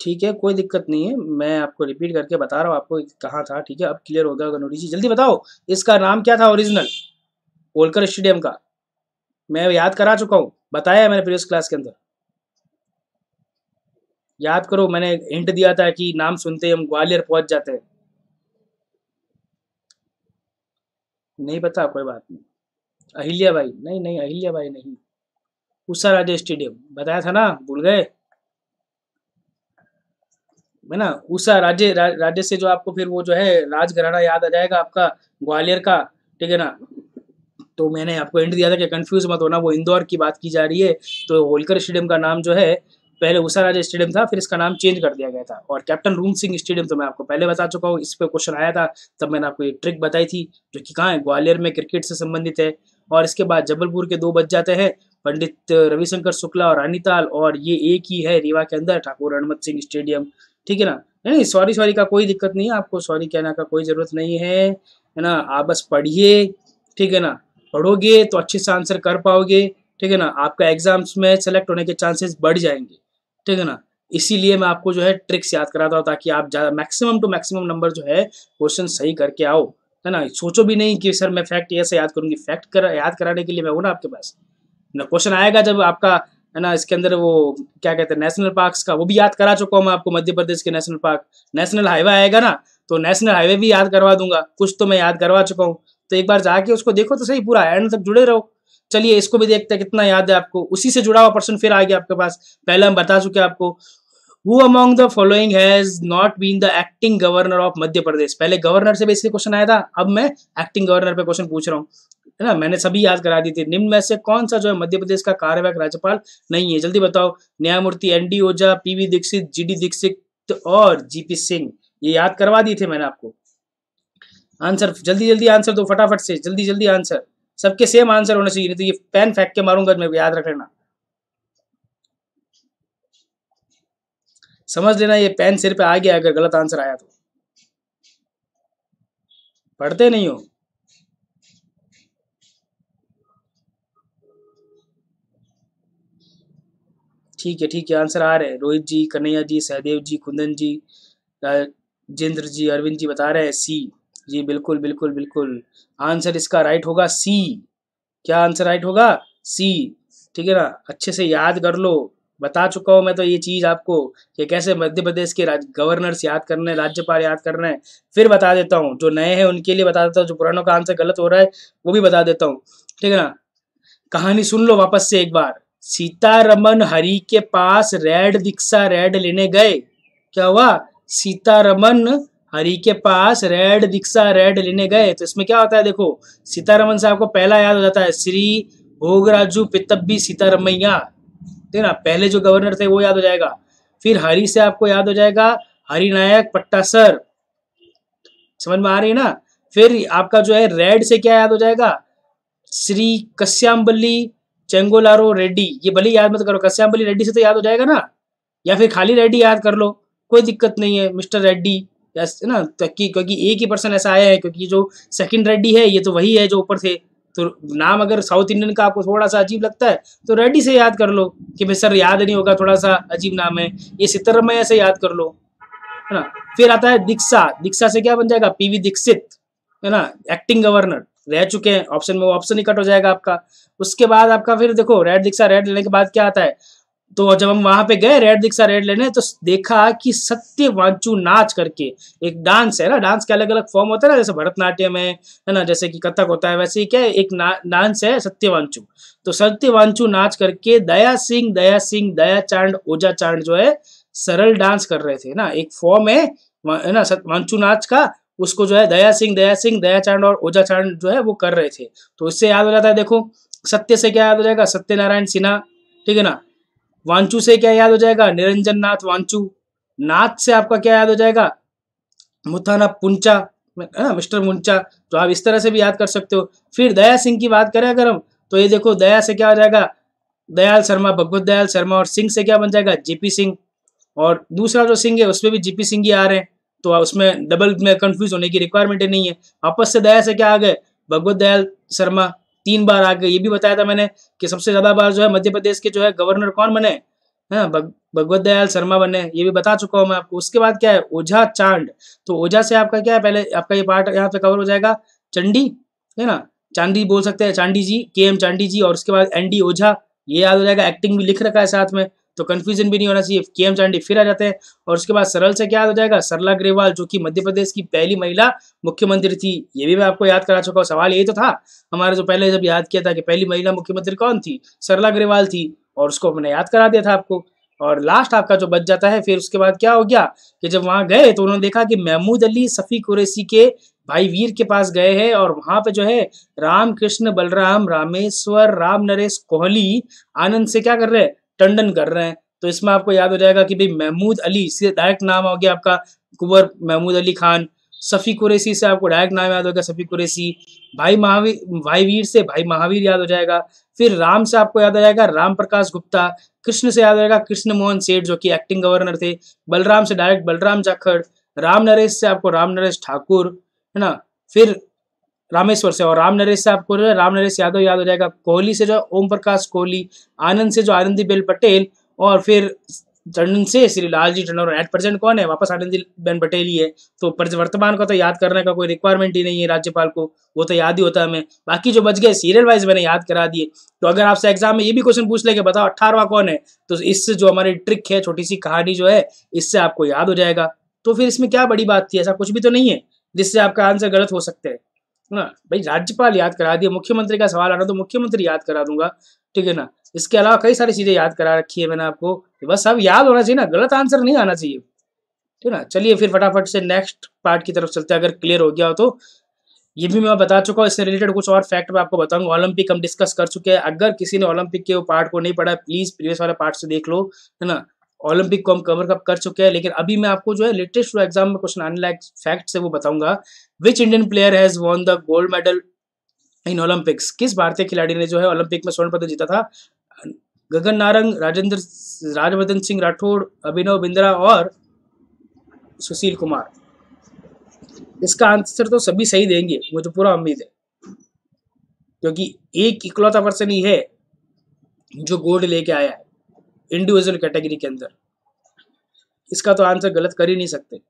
ठीक है कोई दिक्कत नहीं है, मैं आपको रिपीट करके बता रहा हूँ आपको कहाँ था ठीक है, अब क्लियर हो गया नूरी जी। जल्दी बताओ इसका नाम क्या था ओरिजिनल होलकर स्टेडियम का, मैं याद करा चुका हूँ, बताया है मैंने प्रीवियस क्लास के अंदर, याद करो मैंने हिंट दिया था कि नाम सुनते ही हम ग्वालियर पहुंच जाते हैं। नहीं पता कोई बात नहीं, अहिल्या भाई नहीं, नहीं अहिल्या भाई नहीं, उषा राजे स्टेडियम बताया था ना, भूल गए है ना। उषा राजे राजे से जो आपको फिर वो जो है राजघराना याद आ जाएगा आपका ग्वालियर का ठीक है ना। तो मैंने आपको हिंट दिया था कि कंफ्यूज मत होना, वो इंदौर की बात की जा रही है। तो होलकर स्टेडियम का नाम जो है पहले उषा राजे स्टेडियम था, फिर इसका नाम चेंज कर दिया गया था। और कैप्टन रूम सिंह स्टेडियम तो मैं आपको पहले बता चुका हूँ, इस पर क्वेश्चन आया था तब मैंने आपको ये ट्रिक बताई थी जो कि कहाँ है ग्वालियर में, क्रिकेट से संबंधित है। और इसके बाद जबलपुर के 2 बच जाते हैं, पंडित रविशंकर शुक्ला और रानीताल, और ये एक ही है रीवा के अंदर ठाकुर रणमत सिंह स्टेडियम ठीक है ना। नहीं सॉरी सॉरी का कोई दिक्कत नहीं है, आपको सॉरी कहने का कोई ज़रूरत नहीं है है ना। आप बस पढ़िए ठीक है ना, पढ़ोगे तो अच्छे से आंसर कर पाओगे ठीक है ना, आपका एग्जाम्स में सेलेक्ट होने के चांसेस बढ़ जाएंगे ठीक है ना। इसीलिए मैं आपको जो है ट्रिक्स याद कराता हूँ ताकि आप ज़्यादा मैक्सिमम टू मैक्सिमम नंबर जो है क्वेश्चन सही करके आओ है ना। सोचो भी नहीं कि सर मैं फैक्ट ऐसे याद करूँगी, फैक्ट याद कराने के लिए मैं हूँ ना आपके पास ना। क्वेश्चन आएगा जब आपका है ना इसके अंदर वो क्या कहते हैं नेशनल पार्क्स का, वो भी याद करा चुका हूँ मैं आपको, मध्य प्रदेश के नेशनल पार्क। नेशनल हाईवे आएगा ना तो नेशनल हाईवे भी याद करवा दूंगा, कुछ तो मैं याद करवा चुका हूँ, तो एक बार जाके उसको देखो तो सही, पूरा एंड तक जुड़े रहो। चलिए इसको भी देखते हैं कितना याद है आपको, उसी से जुड़ा हुआ पर्सन फिर आ गया आपके पास, पहले हम बता चुके आपको। Who among the following has not been the acting governor of Madhya Pradesh? पहले गवर्नर से बेसिक क्वेश्चन आया था, अब मैं एक्टिंग गवर्नर पे क्वेश्चन पूछ रहा हूँ है ना। मैंने सभी याद करा दी थी। निम्न में से कौन सा जो है मध्य प्रदेश का कार्यवाहक राज्यपाल नहीं है, जल्दी बताओ। न्यायमूर्ति ND ओझा, PV दीक्षित, GD दीक्षित और GP सिंह, ये याद करवा दिए थे मैंने आपको। आंसर जल्दी जल्दी आंसर दो फटाफट से, जल्दी जल्दी आंसर, सबके सेम आंसर होने चाहिए, नहीं तो ये पेन फेंक के मारूंगा मैं, याद रख लेना, समझ लेना ये पेन सिर पे आ गया अगर गलत आंसर आया तो। पढ़ते नहीं हो ठीक है आंसर आ रहे हैं। रोहित जी, कन्हैया जी, सहदेव जी, कुंदन जी, राजेंद्र जी, अरविंद जी बता रहे हैं सी जी। बिल्कुल बिल्कुल बिल्कुल आंसर इसका राइट होगा सी। क्या आंसर राइट होगा? सी। ठीक है ना, अच्छे से याद कर लो। बता चुका हूँ मैं तो ये चीज़ आपको कि कैसे मध्य प्रदेश के गवर्नर्स याद करना है, राज्यपाल याद करना है। फिर बता देता हूँ जो नए हैं उनके लिए बता देता हूँ, जो पुरानों का आंसर गलत हो रहा है वो भी बता देता हूँ। ठीक है ना, कहानी सुन लो वापस से एक बार। सीतारमन हरी के पास रेड दीक्षा रेड लेने गए। क्या हुआ? सीतारमन हरी के पास रेड दीक्षा रेड लेने गए। तो इसमें क्या होता है देखो, सीतारमन से आपको पहला याद हो जाता है श्री भोगराजू पितब्बी सीतारमैया। ठीक है ना, पहले जो गवर्नर थे वो याद हो जाएगा। फिर हरी से आपको याद हो जाएगा हरिनायक पट्टासर। समझ में आ रही है ना। फिर आपका जो है रेड से क्या याद हो जाएगा? श्री कश्याम्बली चेंगोलारो रेड्डी। ये भले याद मत करो, कश्याम्बली रेड्डी से तो याद हो जाएगा ना, या फिर खाली रेड्डी याद कर लो, कोई दिक्कत नहीं है। मिस्टर रेड्डी है ना, क्योंकि एक ही पर्सन ऐसा आया है, क्योंकि जो सेकंड रेड्डी है ये तो वही है जो ऊपर थे। तो नाम अगर साउथ इंडियन का आपको थोड़ा सा अजीब लगता है तो रेड्डी से याद कर लो कि भाई सर याद नहीं होगा, थोड़ा सा अजीब नाम है ये। सीतारमैया से याद कर लो, है ना। फिर आता है दीक्षा। दीक्षा से क्या बन जाएगा? पी वी दीक्षित, है ना, एक्टिंग गवर्नर रह चुके हैं। ऑप्शन में वो ऑप्शन ही कट हो जाएगा आपका। उसके बाद आपका फिर देखो रेड दीक्षा रेड लेने के बाद क्या आता है? तो जब हम वहां पे गए रेड दीक्षा रेड लेने तो देखा कि सत्यवांचू नाच करके एक डांस है ना, डांस के अलग अलग फॉर्म होता है ना, जैसे भरतनाट्यम है ना, जैसे कि कथक होता है, वैसे ही क्या एक डांस है सत्यवांचू। तो सत्यवांचू नाच करके दया सिंह दया चांद ओझा चांद जो है सरल डांस कर रहे थे ना, एक फॉर्म है ना वांचू नाच का, उसको जो है दया सिंह दया चांद और ओझा चांद जो है वो कर रहे थे। तो इससे याद हो जाता है देखो। सत्य से क्या याद हो जाएगा? सत्यनारायण सिन्हा। ठीक है ना। वांचू से क्या याद हो जाएगा? निरंजन नाथ वांचू। नाथ से आपका क्या याद हो जाएगा? मुथाना पुंचा, है ना, मिस्टर मुंचा। तो आप इस तरह से भी याद कर सकते हो। फिर दया सिंह की बात करें अगर हम तो ये देखो दया से क्या हो जाएगा? दयाल शर्मा, भगवत दयाल शर्मा। और सिंह से क्या बन जाएगा? जीपी सिंह। और दूसरा जो सिंह है उसमें भी जीपी सिंह ही आ रहे हैं, तो उसमें डबल में कंफ्यूज होने की रिक्वायरमेंट ही नहीं है। वापस से दया से क्या आ गए? भगवत दयाल शर्मा। 3 बार आ गए। ये भी बताया था मैंने कि सबसे ज्यादा बार जो है मध्य प्रदेश के जो है गवर्नर कौन बने? है भगवत दयाल शर्मा बने। ये भी बता चुका हूँ मैं आपको। उसके बाद क्या है? ओझा चांद। तो ओझा से आपका क्या है? पहले आपका ये पार्ट यहाँ पे कवर हो जाएगा। चंडी, है ना, चांदी बोल सकते हैं, चांदी जी, KM चांदी जी। और उसके बाद ND ओझा, ये याद हो जाएगा। एक्टिंग भी लिख रखा है साथ में तो कंफ्यूजन भी नहीं होना चाहिए। KM चांदी फिर आ जाते हैं। और उसके बाद सरल से क्या याद हो जाएगा? सरला ग्रेवाल, जो कि मध्य प्रदेश की पहली महिला मुख्यमंत्री थी। ये भी मैं आपको याद करा चुका हूँ। सवाल यही तो था हमारा, जो पहले जब याद किया था कि पहली महिला मुख्यमंत्री कौन थी? सरला ग्रेवाल थी। और उसको हमने याद करा दिया था आपको। और लास्ट आपका जो बच जाता है, फिर उसके बाद क्या हो गया कि जब वहां गए तो उन्होंने देखा कि महमूद अली सफी कुरेशी के भाई वीर के पास गए हैं और वहां पे जो है रामकृष्ण बलराम रामेश्वर राम नरेश कोहली आनंद से क्या कर रहे हैं? टंडन कर रहे हैं। तो इसमें आपको याद हो जाएगा कि भाई महमूद अली से डायरेक्ट नाम हो गया आपका कुंवर महमूद अली खान। सफ़ी कुरैशी से आपको डायरेक्ट नाम याद होगा सफ़ी कुरैशी। भाई वीर से भाई महावीर याद हो जाएगा। फिर राम से आपको याद हो जाएगा राम प्रकाश गुप्ता। कृष्ण से याद हो जाएगा कृष्ण मोहन सेठ, जो कि एक्टिंग गवर्नर थे। बलराम से डायरेक्ट बलराम जाखड़। राम नरेश से आपको राम नरेश ठाकुर, है ना। फिर रामेश्वर से और राम नरेश से आपको राम नरेश यादव याद हो जाएगा। कोहली से जो ओम प्रकाश कोहली। आनंद से जो आनंदी बेन पटेल। और फिर टंडन से श्री लालजी टंडन। और एट प्रेजेंट कौन है? वापस आनंदी बेन पटेल ही है। तो वर्तमान का तो याद करने का कोई रिक्वायरमेंट ही नहीं है राज्यपाल को, वो तो याद ही होता है हमें। बाकी जो बच गए सीरियल वाइज मैंने याद करा दिए। तो अगर आपसे एग्जाम में ये भी क्वेश्चन पूछ ले कि बताओ 18वां कौन है, तो इससे जो हमारी ट्रिक है, छोटी सी कहानी जो है, इससे आपको याद हो जाएगा। तो फिर इसमें क्या बड़ी बात थी? ऐसा कुछ भी तो नहीं है जिससे आपका आंसर गलत हो सकता है ना। भाई राज्यपाल याद करा दिया, मुख्यमंत्री का सवाल आ रहा तो मुख्यमंत्री याद करा दूंगा। ठीक है ना। इसके अलावा कई सारी चीजें याद करा रखी है मैंने आपको, तो बस अब याद होना चाहिए ना, गलत आंसर नहीं आना चाहिए। ठीक है ना। चलिए फिर फटाफट से नेक्स्ट पार्ट की तरफ चलते हैं, अगर क्लियर हो गया हो तो। ये भी मैं बता चुका हूँ, इससे रिलेटेड कुछ और फैक्ट मैं आपको बताऊंगा। ओलंपिक हम डिस्कस कर चुके हैं। अगर किसी ने ओलंपिक के वो पार्ट को नहीं पढ़ा, प्लीज प्रीवियस वाला पार्ट से देख लो, है ना। ओलंपिक को हम कवर कर चुके हैं, लेकिन अभी मैं आपको जो है लेटेस्ट एग्जाम में क्वेश्चन आने लायक फैक्ट से वो बताऊंगा। Which Indian player has won the gold medal in Olympics? किस भारतीय खिलाड़ी ने जो है ओलंपिक में स्वर्ण पदक जीता था? गगन नारंग, राजवर्धन सिंह राठौड़, अभिनव बिंद्रा और सुशील कुमार। इसका आंसर तो सभी सही देंगे, मुझे पूरा उम्मीद है, क्योंकि एक इकलौता पर्सन ही है जो गोल्ड लेके आया है। इंडिविजुअल कैटेगरी के अंदर। इसका तो आंसर गलत कर ही नहीं सकते।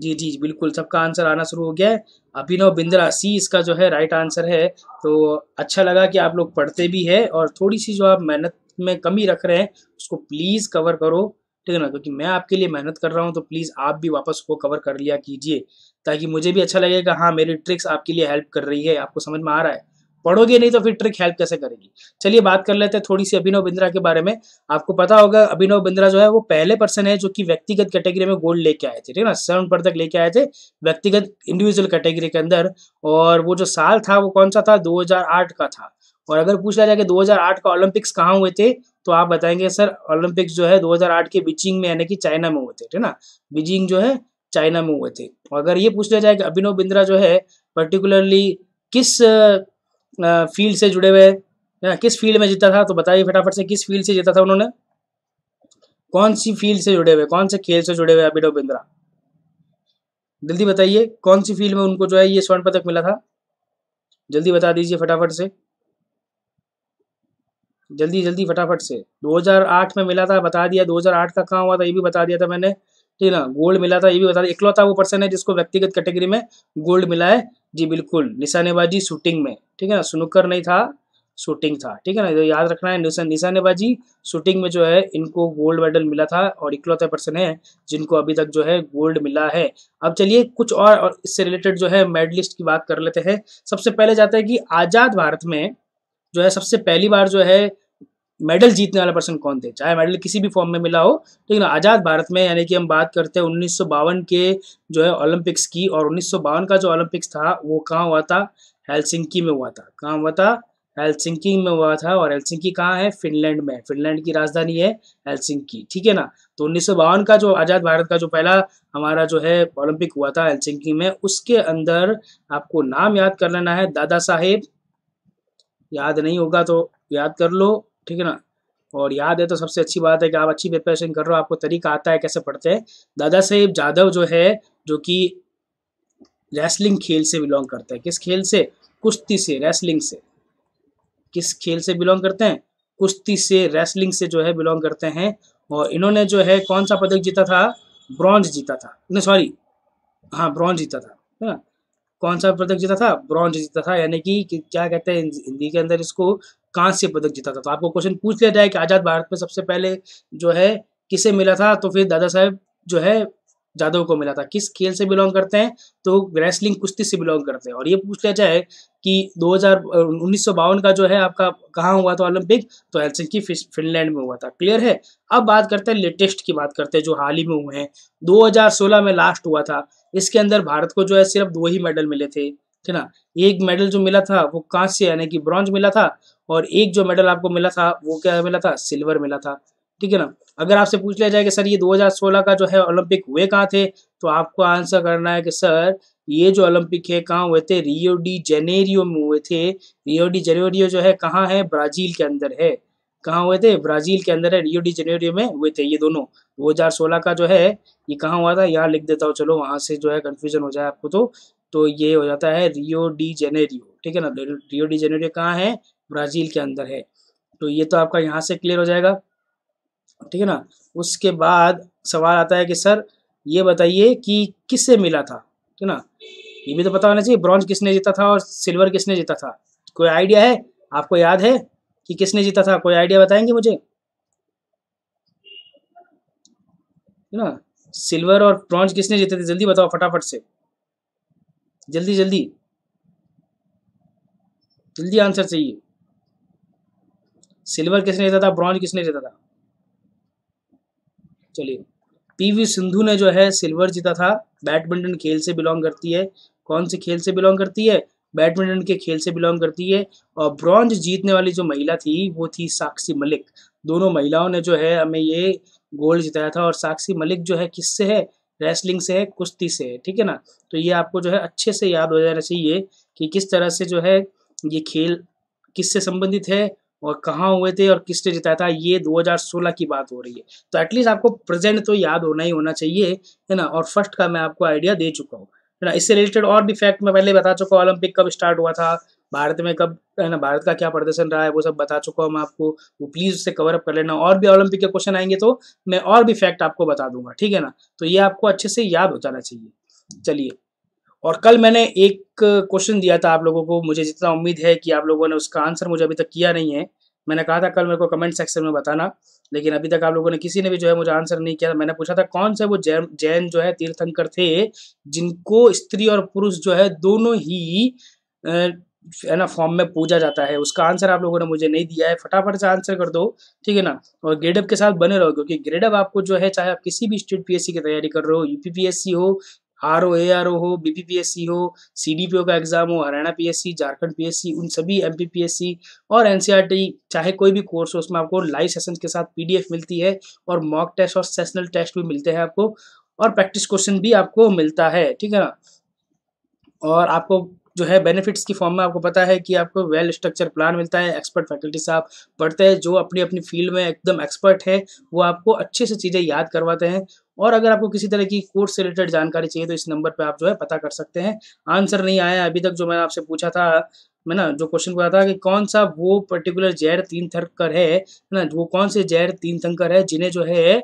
जी जी बिल्कुल, सबका आंसर आना शुरू हो गया है। अभिनव बिंद्रा सी इसका जो है राइट आंसर है। तो अच्छा लगा कि आप लोग पढ़ते भी है और थोड़ी सी जो आप मेहनत में कमी रख रहे हैं उसको प्लीज़ कवर करो, ठीक है ना, क्योंकि मैं आपके लिए मेहनत कर रहा हूँ तो प्लीज़ आप भी वापस उसको कवर कर लिया कीजिए, ताकि मुझे भी अच्छा लगेगा हाँ मेरी ट्रिक्स आपके लिए हेल्प कर रही है, आपको समझ में आ रहा है। पढ़ोगे नहीं तो फिर ट्रिक हेल्प कैसे करेगी। चलिए बात कर लेते हैं थोड़ी सी अभिनव बिंद्रा के बारे में। आपको पता होगा अभिनव बिंद्रा जो है वो पहले पर्सन है जो कि व्यक्तिगत कैटेगरी में गोल्ड लेके आए थे, ठीक है ना, 7 पद तक लेके आए थे व्यक्तिगत इंडिविजुअल कैटेगरी के अंदर। और वो जो साल था वो कौन सा था, 2008 का था। और अगर पूछ लिया जाए कि 2008 का ओलंपिक्स कहाँ हुए थे तो आप बताएंगे सर ओलंपिक्स जो है 2008 के बीजिंग में, यानी कि चाइना में हुए थे, ठीक है ना, बीजिंग जो है चाइना में हुए थे। और अगर ये पूछ लिया जाए कि अभिनव बिंद्रा जो है पर्टिकुलरली किस फील्ड से जुड़े हुए हैं, किस फील्ड में जीता था, तो बताइए फटाफट से किस फील्ड से जीता था उन्होंने, कौन सी फील्ड से जुड़े हुए, कौन से खेल से जुड़े हुए अभिनव बिंद्रा, जल्दी बताइए कौन सी फील्ड में उनको जो है ये स्वर्ण पदक मिला था, जल्दी बता दीजिए फटाफट से, जल्दी जल्दी फटाफट से। 2008 में मिला था बता दिया, 2008 का कहाँ हुआ था ये भी बता दिया था मैंने, ठीक है ना, गोल्ड मिला था ये भी बता दिया। इकलौता वो पर्सन है जिसको व्यक्तिगत कैटेगरी में गोल्ड मिला है, जी बिल्कुल, निशानेबाजी शूटिंग में, ठीक है ना, स्नूकर नहीं था शूटिंग था, ठीक है ना, याद रखना है, निशानेबाजी शूटिंग में जो है इनको गोल्ड मेडल मिला था और इकलौता पर्सन है जिनको अभी तक जो है गोल्ड मिला है। अब चलिए कुछ और इससे रिलेटेड जो है मेडलिस्ट की बात कर लेते हैं। सबसे पहले जाता है कि आज़ाद भारत में जो है सबसे पहली बार जो है मेडल जीतने वाला पर्सन कौन थे, चाहे मेडल किसी भी फॉर्म में मिला हो, ठीक है ना। आज़ाद भारत में यानी कि हम बात करते हैं 1952 के जो है ओलंपिक्स की, और 1952 का जो ओलंपिक्स था वो कहाँ हुआ था, हेलसिंकी में हुआ था। कहाँ हुआ था, हेलसिंकी में हुआ था। और हेलसिंकी कहाँ है, फिनलैंड में, फिनलैंड की राजधानी है हेलसिंकी, ठीक है ना। तो 1952 का जो आज़ाद भारत का जो पहला हमारा जो है ओलंपिक हुआ था हेलसिंकी में, उसके अंदर आपको नाम याद कर लेना है दादा साहेब, याद नहीं होगा तो याद कर लो, ठीक है ना, और याद है तो सबसे अच्छी बात है कि आप अच्छी प्रिपरेशन कर रहे हो, आपको तरीका आता है कैसे पढ़ते हैं। दादा साहेब जादव जो है जो कि रेसलिंग खेल से बिलोंग करते हैं, किस खेल से, कुश्ती से, रेसलिंग से, किस खेल से बिलोंग करते हैं, कुश्ती से, रेसलिंग से जो है बिलोंग करते हैं। और इन्होंने जो है कौन सा पदक जीता था, ब्रॉन्ज जीता था, नहीं सॉरी हाँ ब्रॉन्ज जीता था, है ना, कौन सा पदक जीता था, ब्रॉन्ज जीता था, यानी कि क्या कहते हैं हिंदी के अंदर इसको, कांस्य पदक जीता था। तो आपको क्वेश्चन पूछ लिया जाए कि आज़ाद भारत में सबसे पहले जो है किसे मिला था, तो फिर दादा साहब जो है जादव को मिला था। किस खेल से बिलोंग करते हैं, तो रेसलिंग कुश्ती से बिलोंग करते हैं। और ये पूछ लिया जाए कि 1952 का जो है आपका कहाँ हुआ था ओलंपिक, तो हेलसिंकी फिनलैंड में हुआ था, क्लियर है। अब बात करते हैं लेटेस्ट की, बात करते हैं जो हाल ही में हुए हैं। 2016 में लास्ट हुआ था, इसके अंदर भारत को जो है सिर्फ 2 ही मेडल मिले थे, ठीक ना। एक मेडल जो मिला था वो कांस्य यानी कि ब्रॉन्ज मिला था, और एक जो मेडल आपको मिला था वो क्या मिला था, सिल्वर मिला था, ठीक है ना। अगर आपसे पूछ लिया जाए कि सर ये 2016 का जो है ओलंपिक हुए कहाँ थे, तो आपको आंसर करना है कि सर ये जो ओलंपिक है कहाँ हुए थे, रियो डी जेनेरियो में हुए थे। रियो डी जेनेरियो जो है कहाँ है, ब्राजील के अंदर है। कहाँ हुए थे, ब्राजील के अंदर है, रियो डी जेनेरियो में हुए थे ये दोनों। 2016 का जो है ये कहाँ हुआ था, यहाँ लिख देता हूँ, चलो वहाँ से जो है कन्फ्यूजन हो जाए आपको तो ये हो जाता है रियो डी जेनेरियो, ठीक है ना। रियो डी जेनेरियो कहाँ है, ब्राज़ील के अंदर है, तो ये तो आपका यहाँ से क्लियर हो जाएगा, ठीक है ना। उसके बाद सवाल आता है कि सर ये बताइए कि किससे मिला था, ठीक है ना, ये भी तो पता होना चाहिए, ब्रॉन्ज किसने जीता था और सिल्वर किसने जीता था, कोई आइडिया है, आपको याद है कि किसने जीता था, कोई आइडिया बताएंगे मुझे, है ना। सिल्वर और ब्रॉन्ज किसने जीते थे, जल्दी बताओ फटाफट से, जल्दी जल्दी जल्दी आंसर चाहिए। सिल्वर किसने जीता था, ब्रॉन्ज किसने जीता था। चलिए, पीवी सिंधु ने जो है सिल्वर जीता था। बैडमिंटन खेल से बिलोंग करती है, कौन से खेल से बिलोंग करती है, बैडमिंटन के खेल से बिलोंग करती है। और ब्रॉन्ज जीतने वाली जो महिला थी वो थी साक्षी मलिक। दोनों महिलाओं ने जो है हमें ये गोल्ड जिताया था। और साक्षी मलिक जो है किससे है, रेसलिंग से है, कुश्ती से है, ठीक है ना। तो ये आपको जो है अच्छे से याद हो जाना चाहिए कि किस तरह से जो है ये खेल किससे संबंधित है और कहाँ हुए थे और किसने जिताया था। ये 2016 की बात हो रही है, तो एटलीस्ट आपको प्रेजेंट तो याद होना ही होना चाहिए, है ना। और फर्स्ट का मैं आपको आइडिया दे चुका हूँ, है ना। इससे रिलेटेड और भी फैक्ट मैं पहले बता चुका हूँ, ओलंपिक कब स्टार्ट हुआ था, भारत में कब है ना, भारत का क्या प्रदर्शन रहा है वो सब बता चुका हूँ मैं आपको, वो प्लीज उससे कवर अप कर लेना। और भी ओलंपिक के क्वेश्चन आएंगे तो मैं और भी फैक्ट आपको बता दूंगा, ठीक है ना। तो ये आपको अच्छे से याद हो जाना चाहिए। चलिए, और कल मैंने एक क्वेश्चन दिया था आप लोगों को, मुझे जितना उम्मीद है कि आप लोगों ने उसका आंसर मुझे अभी तक किया नहीं है। मैंने कहा था कल मेरे को कमेंट सेक्शन में बताना, लेकिन अभी तक आप लोगों ने किसी ने भी जो है मुझे आंसर नहीं किया था। मैंने पूछा था कौन से वो जैन जो है तीर्थंकर थे जिनको स्त्री और पुरुष जो है दोनों ही है ना फॉर्म में पूजा जाता है। उसका आंसर आप लोगों ने मुझे नहीं दिया है, फटाफट से आंसर कर दो, ठीक है ना। और ग्रेडअप के साथ बने रहो, क्योंकि ग्रेडअप आपको जो है, चाहे आप किसी भी स्टेट पीएससी की तैयारी कर रहे हो, यूपीपीएससी हो, आरओ एआरओ हो, बीपीपीएससी हो, सीडीपीओ का एग्जाम हो, हरियाणा पीएससी, झारखंड पीएससी, उन सभी एमपीपीएससी और एनसीईआरटी, चाहे कोई भी कोर्स हो, उसमें आपको लाइव सेशंस के साथ पीडीएफ मिलती है और मॉक टेस्ट और सेशनल टेस्ट भी मिलते हैं आपको, और प्रैक्टिस क्वेश्चन भी आपको मिलता है, ठीक है ना। और आपको जो है बेनिफिट्स की फॉर्म में आपको पता है कि आपको वेल स्ट्रक्चर प्लान मिलता है, एक्सपर्ट फैकल्टी साहब पढ़ते हैं जो अपनी अपनी फील्ड में एकदम एक्सपर्ट है, वो आपको अच्छे से चीज़ें याद करवाते हैं। और अगर आपको किसी तरह की कोर्स से रिलेटेड जानकारी चाहिए तो इस नंबर पे आप जो है पता कर सकते हैं। आंसर नहीं आया अभी तक जो मैंने आपसे पूछा था, मैं ना जो क्वेश्चन पूछा था कि कौन सा वो पर्टिकुलर जैन तीर्थंकर है ना, वो कौन से जैन तीर्थंकर है जिन्हें जो है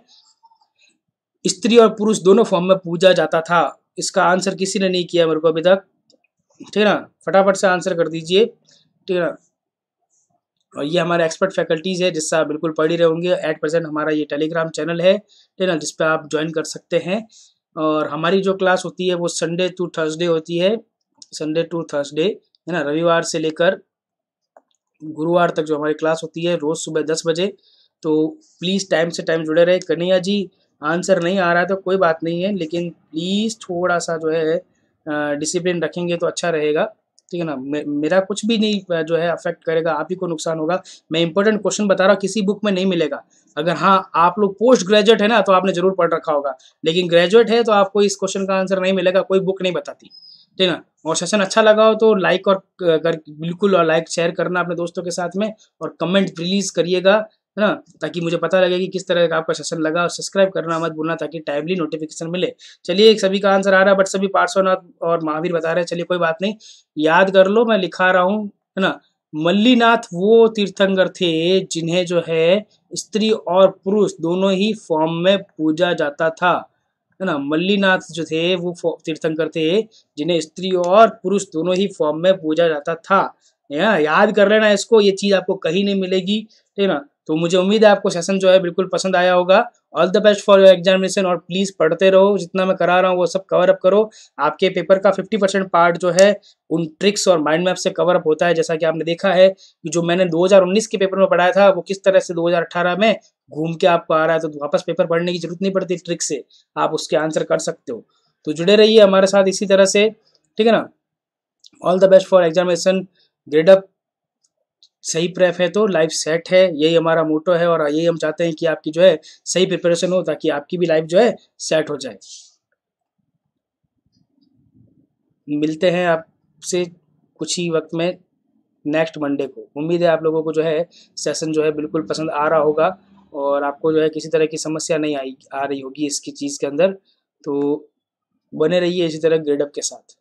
स्त्री और पुरुष दोनों फॉर्म में पूजा जाता था, इसका आंसर किसी ने नहीं किया मेरे को अभी तक, ठीक है ना। फटाफट से आंसर कर दीजिए, ठीक है ना। और ये हमारे एक्सपर्ट फैकल्टीज़ है जिससे आप बिल्कुल पढ़ ही रहे होंगे। 8% हमारा ये टेलीग्राम चैनल है, ठीक है ना, जिस पर आप ज्वाइन कर सकते हैं। और हमारी जो क्लास होती है वो संडे टू थर्सडे होती है, संडे टू थर्सडे, है ना, रविवार से लेकर गुरुवार तक जो हमारी क्लास होती है, रोज़ सुबह 10 बजे। तो प्लीज़ टाइम से टाइम जुड़े रहे। कन्हैया जी आंसर नहीं आ रहा तो कोई बात नहीं है, लेकिन प्लीज़ थोड़ा सा जो है डिसिप्लिन रखेंगे तो अच्छा रहेगा, ठीक है ना। मेरा कुछ भी नहीं जो है अफेक्ट करेगा, आप ही को नुकसान होगा। मैं इंपॉर्टेंट क्वेश्चन बता रहा हूँ, किसी बुक में नहीं मिलेगा। अगर हाँ आप लोग पोस्ट ग्रेजुएट है ना तो आपने जरूर पढ़ रखा होगा, लेकिन ग्रेजुएट है तो आपको इस क्वेश्चन का आंसर नहीं मिलेगा, कोई बुक नहीं बताती, ठीक है ना। और सेशन अच्छा लगा हो तो लाइक और बिल्कुल और लाइक शेयर करना अपने दोस्तों के साथ में, और कमेंट रिलीज करिएगा, है ना, ताकि मुझे पता लगे कि किस तरह का आपका सेशन लगा। और सब्सक्राइब करना मत भूलना ताकि टाइमली नोटिफिकेशन मिले। चलिए, एक सभी का आंसर आ रहा है बट सभी पार्श्वनाथ और महावीर बता रहे हैं। चलिए कोई बात नहीं, याद कर लो, मैं लिखा रहा हूँ, है ना। मल्लीनाथ वो तीर्थंकर थे जिन्हें जो है स्त्री और पुरुष दोनों ही फॉर्म में पूजा जाता था, है ना। मल्लीनाथ जो थे वो तीर्थंकर थे जिन्हें स्त्री और पुरुष दोनों ही फॉर्म में पूजा जाता था, याद कर लेना इसको, ये चीज आपको कहीं नहीं मिलेगी, ठीक है ना। तो मुझे उम्मीद है आपको सेशन जो है बिल्कुल पसंद आया होगा। All the best for your examination, और प्लीज़ पढ़ते रहो, जितना मैं करा रहा हूँ वो सब कवर अप करो। आपके पेपर का 50% पार्ट जो है उन ट्रिक्स और माइंड मैप से कवर अप होता है, जैसा कि आपने देखा है कि जो मैंने 2019 के पेपर में पढ़ाया था वो किस तरह से 2018 में घूम के आपको आ रहा है, तो वापस पेपर पढ़ने की जरूरत नहीं पड़ती, ट्रिक से आप उसके आंसर कर सकते हो। तो जुड़े रहिए हमारे साथ इसी तरह से, ठीक है ना। All the best for examination. Gradeup सही प्रेप है तो लाइफ सेट है, यही हमारा मोटो है, और यही हम चाहते हैं कि आपकी जो है सही प्रिपरेशन हो ताकि आपकी भी लाइफ जो है सेट हो जाए। मिलते हैं आपसे कुछ ही वक्त में नेक्स्ट मंडे को। उम्मीद है आप लोगों को जो है सेशन जो है बिल्कुल पसंद आ रहा होगा और आपको जो है किसी तरह की समस्या नहीं आ रही होगी इसकी चीज़ के अंदर। तो बने रहिए इसी तरह ग्रेडअप के साथ।